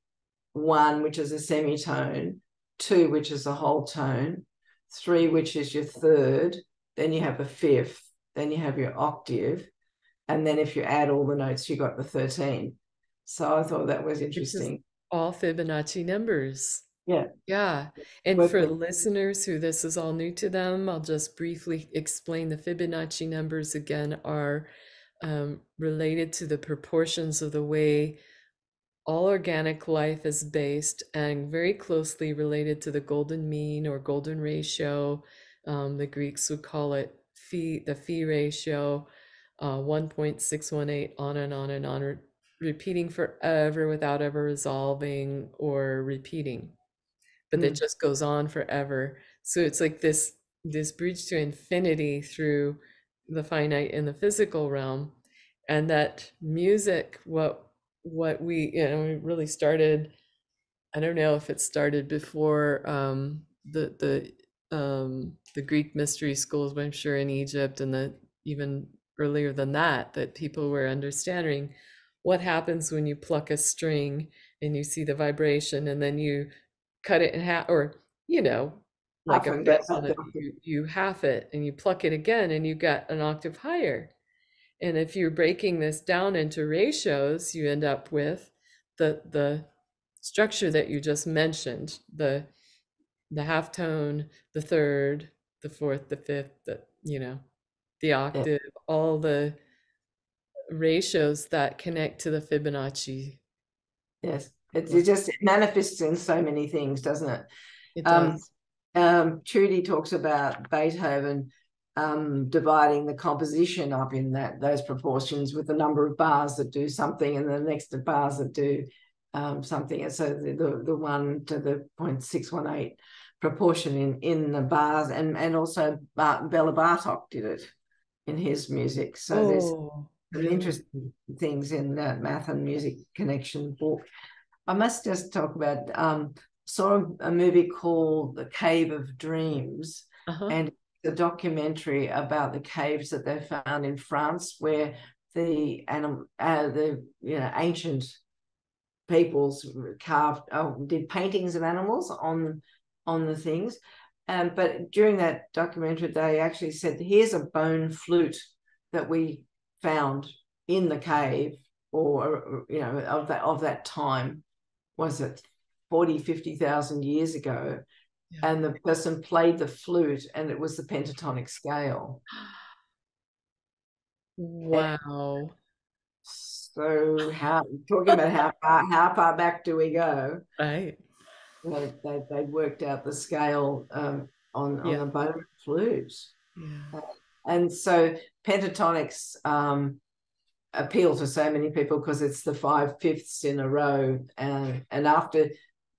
1, which is a semitone, 2, which is a whole tone, 3, which is your 3rd, then you have a 5th, then you have your octave, and then if you add all the notes, you got the 13. So I thought that was interesting. All Fibonacci numbers. Yeah. Yeah. And for listeners who this is all new to them, I'll just briefly explain the Fibonacci numbers again are related to the proportions of the way all organic life is based and very closely related to the golden mean or golden ratio. The Greeks would call it the phi ratio, 1.618, on and on and on, repeating forever without ever resolving or repeating, but that just goes on forever. So it's like this bridge to infinity through the finite in the physical realm. And that music, what we, we really started, I don't know if it started before the Greek mystery schools, but I'm sure in Egypt and even earlier than that people were understanding what happens when you pluck a string and you see the vibration and then you cut it in half, or, like half a bit on it, you half it and you pluck it again and you got an octave higher. And if you're breaking this down into ratios, you end up with the structure that you just mentioned, the half tone, the 3rd, the 4th, the 5th, the octave, all the ratios that connect to the Fibonacci. Yes, it just manifests in so many things, doesn't it? It does. Trudy talks about Beethoven dividing the composition up in those proportions, with the number of bars that do something and the next of bars that do something. And so the 1 to the 0.618 proportion in the bars, and also Bela Bartok did it in his music. So there's interesting things in that Math and Music Connection book. I must just talk about saw a movie called The Cave of Dreams, and a documentary about the caves that they found in France, where the ancient peoples carved did paintings of animals on the things. But during that documentary, they actually said, "Here's a bone flute that we found in the cave," or of that time, was it 50,000 years ago? Yeah. And the person played the flute, and it was the pentatonic scale. Wow! And so how far back do we go? Right. They worked out the scale on the bone flute. Yeah. And so pentatonics appeal to so many people because it's the 5/5 in a row. And after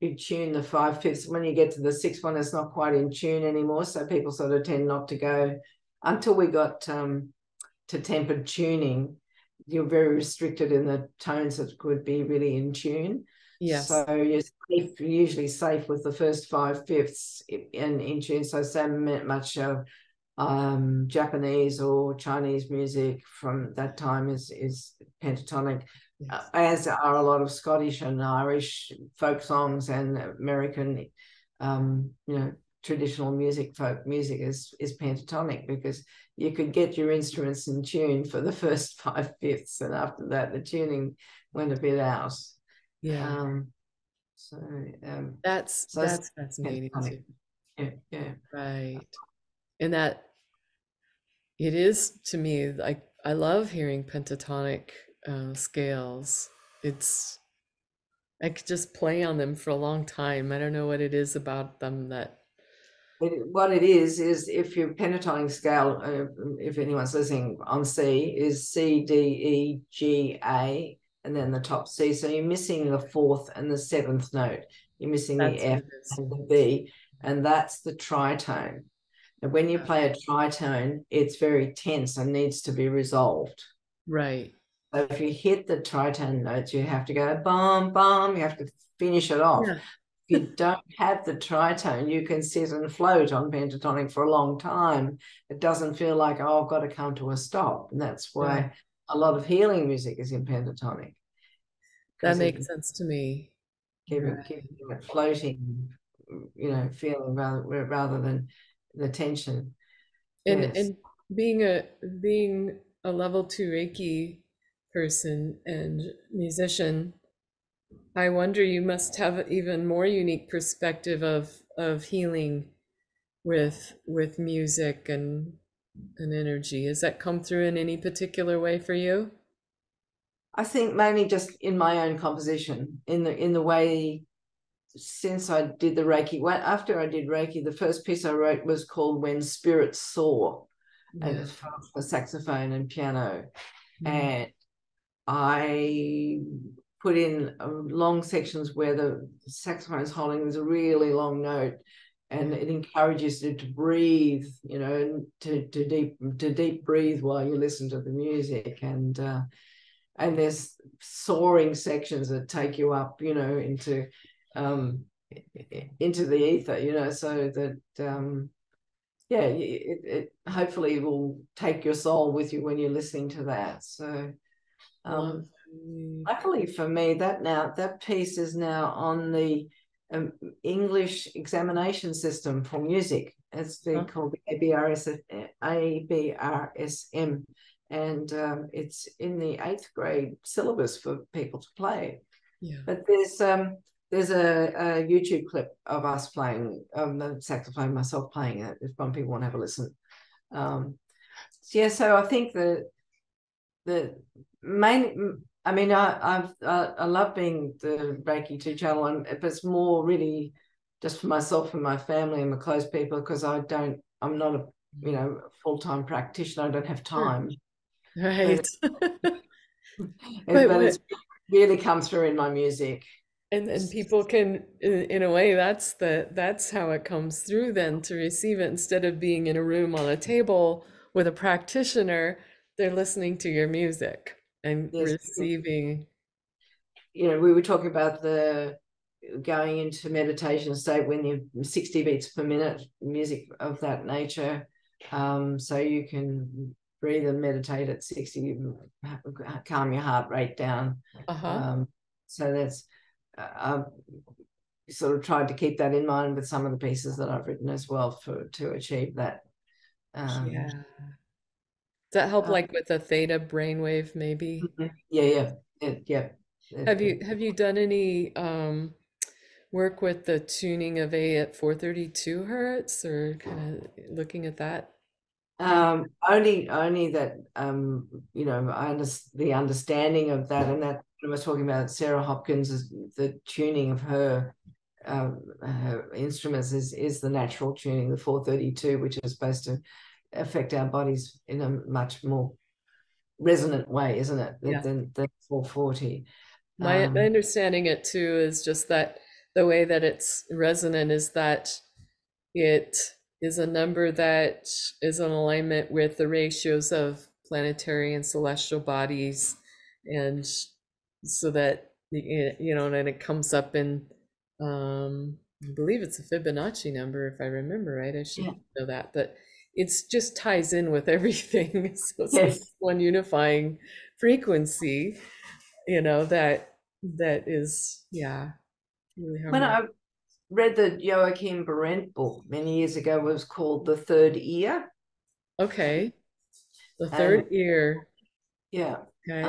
you tune the 5/5, when you get to the 6th one, it's not quite in tune anymore. So people sort of tend not to go until we got to tempered tuning. You're very restricted in the tones that could be really in tune. Yes. So you're usually safe with the first 5/5 and in tune. So much of Japanese or Chinese music from that time is pentatonic, as are a lot of Scottish and Irish folk songs, and American traditional music. Folk music is pentatonic because you could get your instruments in tune for the first 5/5, and after that the tuning went a bit out. That's fascinating too. Right. And that it is, to me, like, I love hearing pentatonic scales. I could just play on them for a long time. I don't know what it is about them that. What it is if your pentatonic scale, if anyone's listening on C, is C, D, E, G, A, and then the top C. So you're missing the fourth and the seventh note. You're missing the F and the B, and that's the tritone. And when you play a tritone, it's very tense and needs to be resolved. Right. So if you hit the tritone notes, you have to go bum, bum. You have to finish it off. Yeah. If you don't have the tritone, you can sit and float on pentatonic for a long time. It doesn't feel like, oh, I've got to come to a stop. And that's why a lot of healing music is in pentatonic. That makes sense to me. Keep it floating, you know, feeling rather than the tension. And being a level 2 Reiki person and musician, I wonder, you must have an even more unique perspective of healing with music and energy. Has that come through in any particular way for you? I think mainly just in my own composition, in the way, since I did the Reiki, after I did Reiki, the first piece I wrote was called When Spirits Soar, and it was for saxophone and piano. And I put in long sections where the saxophone is holding this really long note, and it encourages you to breathe, you know, and to deep breathe while you listen to the music. And there's soaring sections that take you up, you know, into the ether, you know, so that it hopefully will take your soul with you when you're listening to that. So luckily for me, that piece is now on the English examination system for music. It's called ABRSM, and it's in the 8th grade syllabus for people to play. Yeah. But there's a YouTube clip of us playing, the saxophone, myself playing it, if some people want to have a listen. So I think the main, I mean, I love being the Reiki 2 channel, and it's more really just for myself and my family and my close people, because I'm not a, you know, full-time practitioner. I don't have time. Right. But it's really come through in my music. And people can, in a way, that's how it comes through then, to receive it. Instead of being in a room on a table with a practitioner, they're listening to your music and receiving. You know, we were talking about going into meditation state when you're 60 beats per minute, music of that nature. So you can breathe and meditate at 60, calm your heart rate down. So that's, I've sort of tried to keep that in mind with some of the pieces that I've written as well to achieve that. Does that help, like with a theta brainwave, maybe? Yeah. Have you done any work with the tuning of A at 432 hertz, or kind of looking at that? Only that, you know, the understanding of that, and that. I was talking about Sarah Hopkins, the tuning of her instruments is the natural tuning, the 432, which is supposed to affect our bodies in a much more resonant way, isn't it, than 440. My understanding it too is just that the way that it's resonant is that it is a number that is in alignment with the ratios of planetary and celestial bodies, and so that, you know, and it comes up in, I believe it's a Fibonacci number, if I remember right. I should know that, but it's just ties in with everything. So it's like one unifying frequency, you know, that is, really harmonic. When I read the Joachim Berendt book many years ago, it was called The Third Ear. Okay. The Third Ear. Yeah. Okay.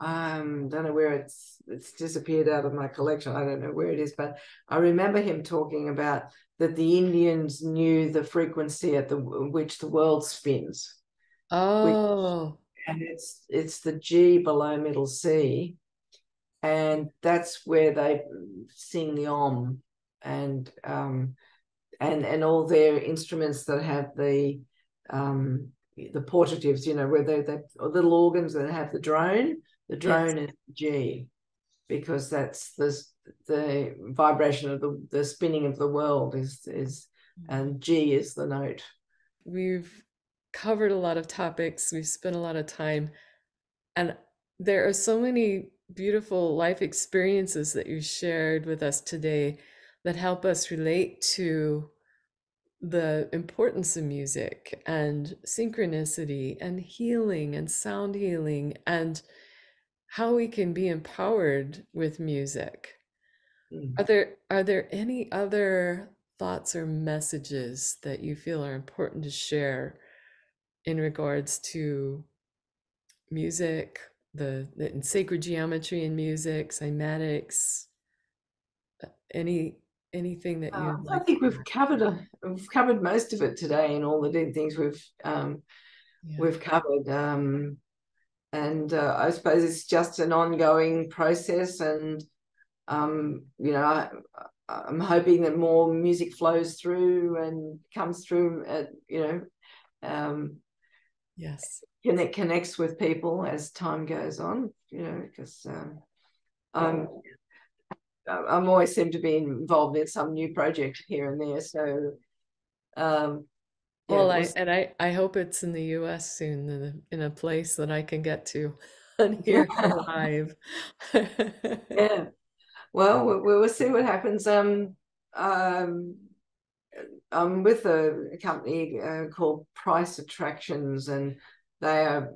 Don't know where it's disappeared out of my collection. I don't know where it is, but I remember him talking about that the Indians knew the frequency at which the world spins. And it's the G below middle C, and that's where they sing the Om, and all their instruments that have the portatives, you know, where they the little organs that have the drone. The drone is G, because that's the vibration of the spinning of the world is, and G is the note. We've covered a lot of topics. We've spent a lot of time, and there are so many beautiful life experiences that you shared with us today that help us relate to the importance of music and synchronicity and healing and sound healing and how we can be empowered with music. Mm-hmm. Are there any other thoughts or messages that you feel are important to share in regards to music, the sacred geometry and music, cymatics, anything that you like? I think we've covered most of it today, and all the different things we've covered, and I suppose it's just an ongoing process, and I'm hoping that more music flows through and comes through at, yes, and it connects with people as time goes on, because I'm always seem to be involved in some new project here and there. So, I hope it's in the US soon, in a place that I can get to and hear live. Yeah. Well, we'll see what happens. I'm with a company called Price Attractions, and they are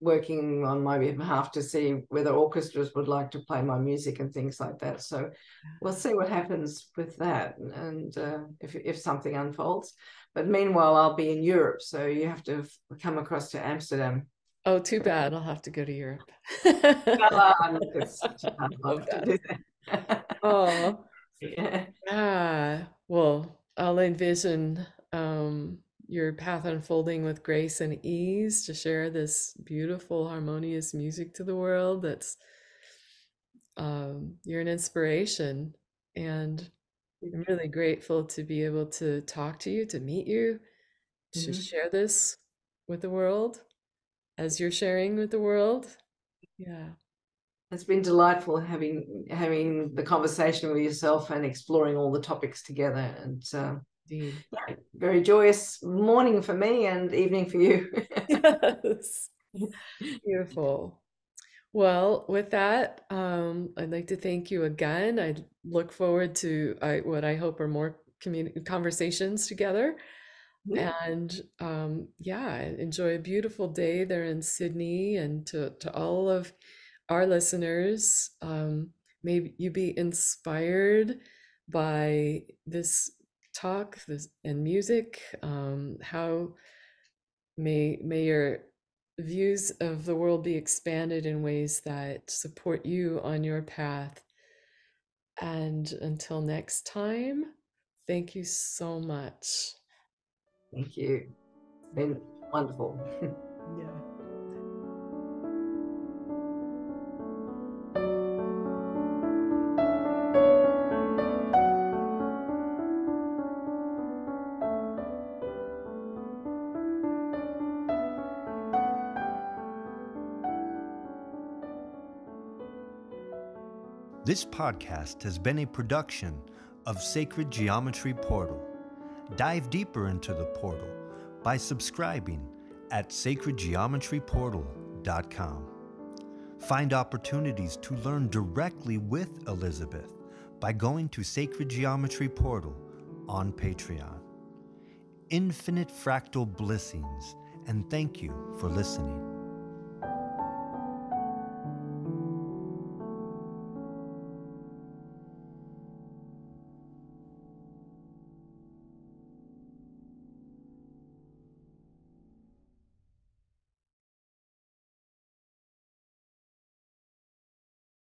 working on my behalf to see whether orchestras would like to play my music and things like that. So we'll see what happens with that, and if something unfolds. But meanwhile, I'll be in Europe, so you have to come across to Amsterdam. Oh, too bad. I'll have to go to Europe. Oh, yeah. Well, I'll envision your path unfolding with grace and ease to share this beautiful, harmonious music to the world. That's you're an inspiration, and I'm really grateful to be able to talk to you, to meet you, to share this with the world, as you're sharing with the world. Yeah. It's been delightful having the conversation with yourself and exploring all the topics together. And very joyous morning for me and evening for you. Yes. Beautiful. Well, with that, I'd like to thank you again. I look forward to what I hope are more conversations together. And enjoy a beautiful day there in Sydney, and to all of our listeners, may you be inspired by this talk and music. How may your views of the world be expanded in ways that support you on your path. And until next time, thank you so much. Thank you. It's been wonderful. Yeah. This podcast has been a production of Sacred Geometry Portal. Dive deeper into the portal by subscribing at sacredgeometryportal.com. Find opportunities to learn directly with Elizabeth by going to Sacred Geometry Portal on Patreon. Infinite fractal blessings, and thank you for listening.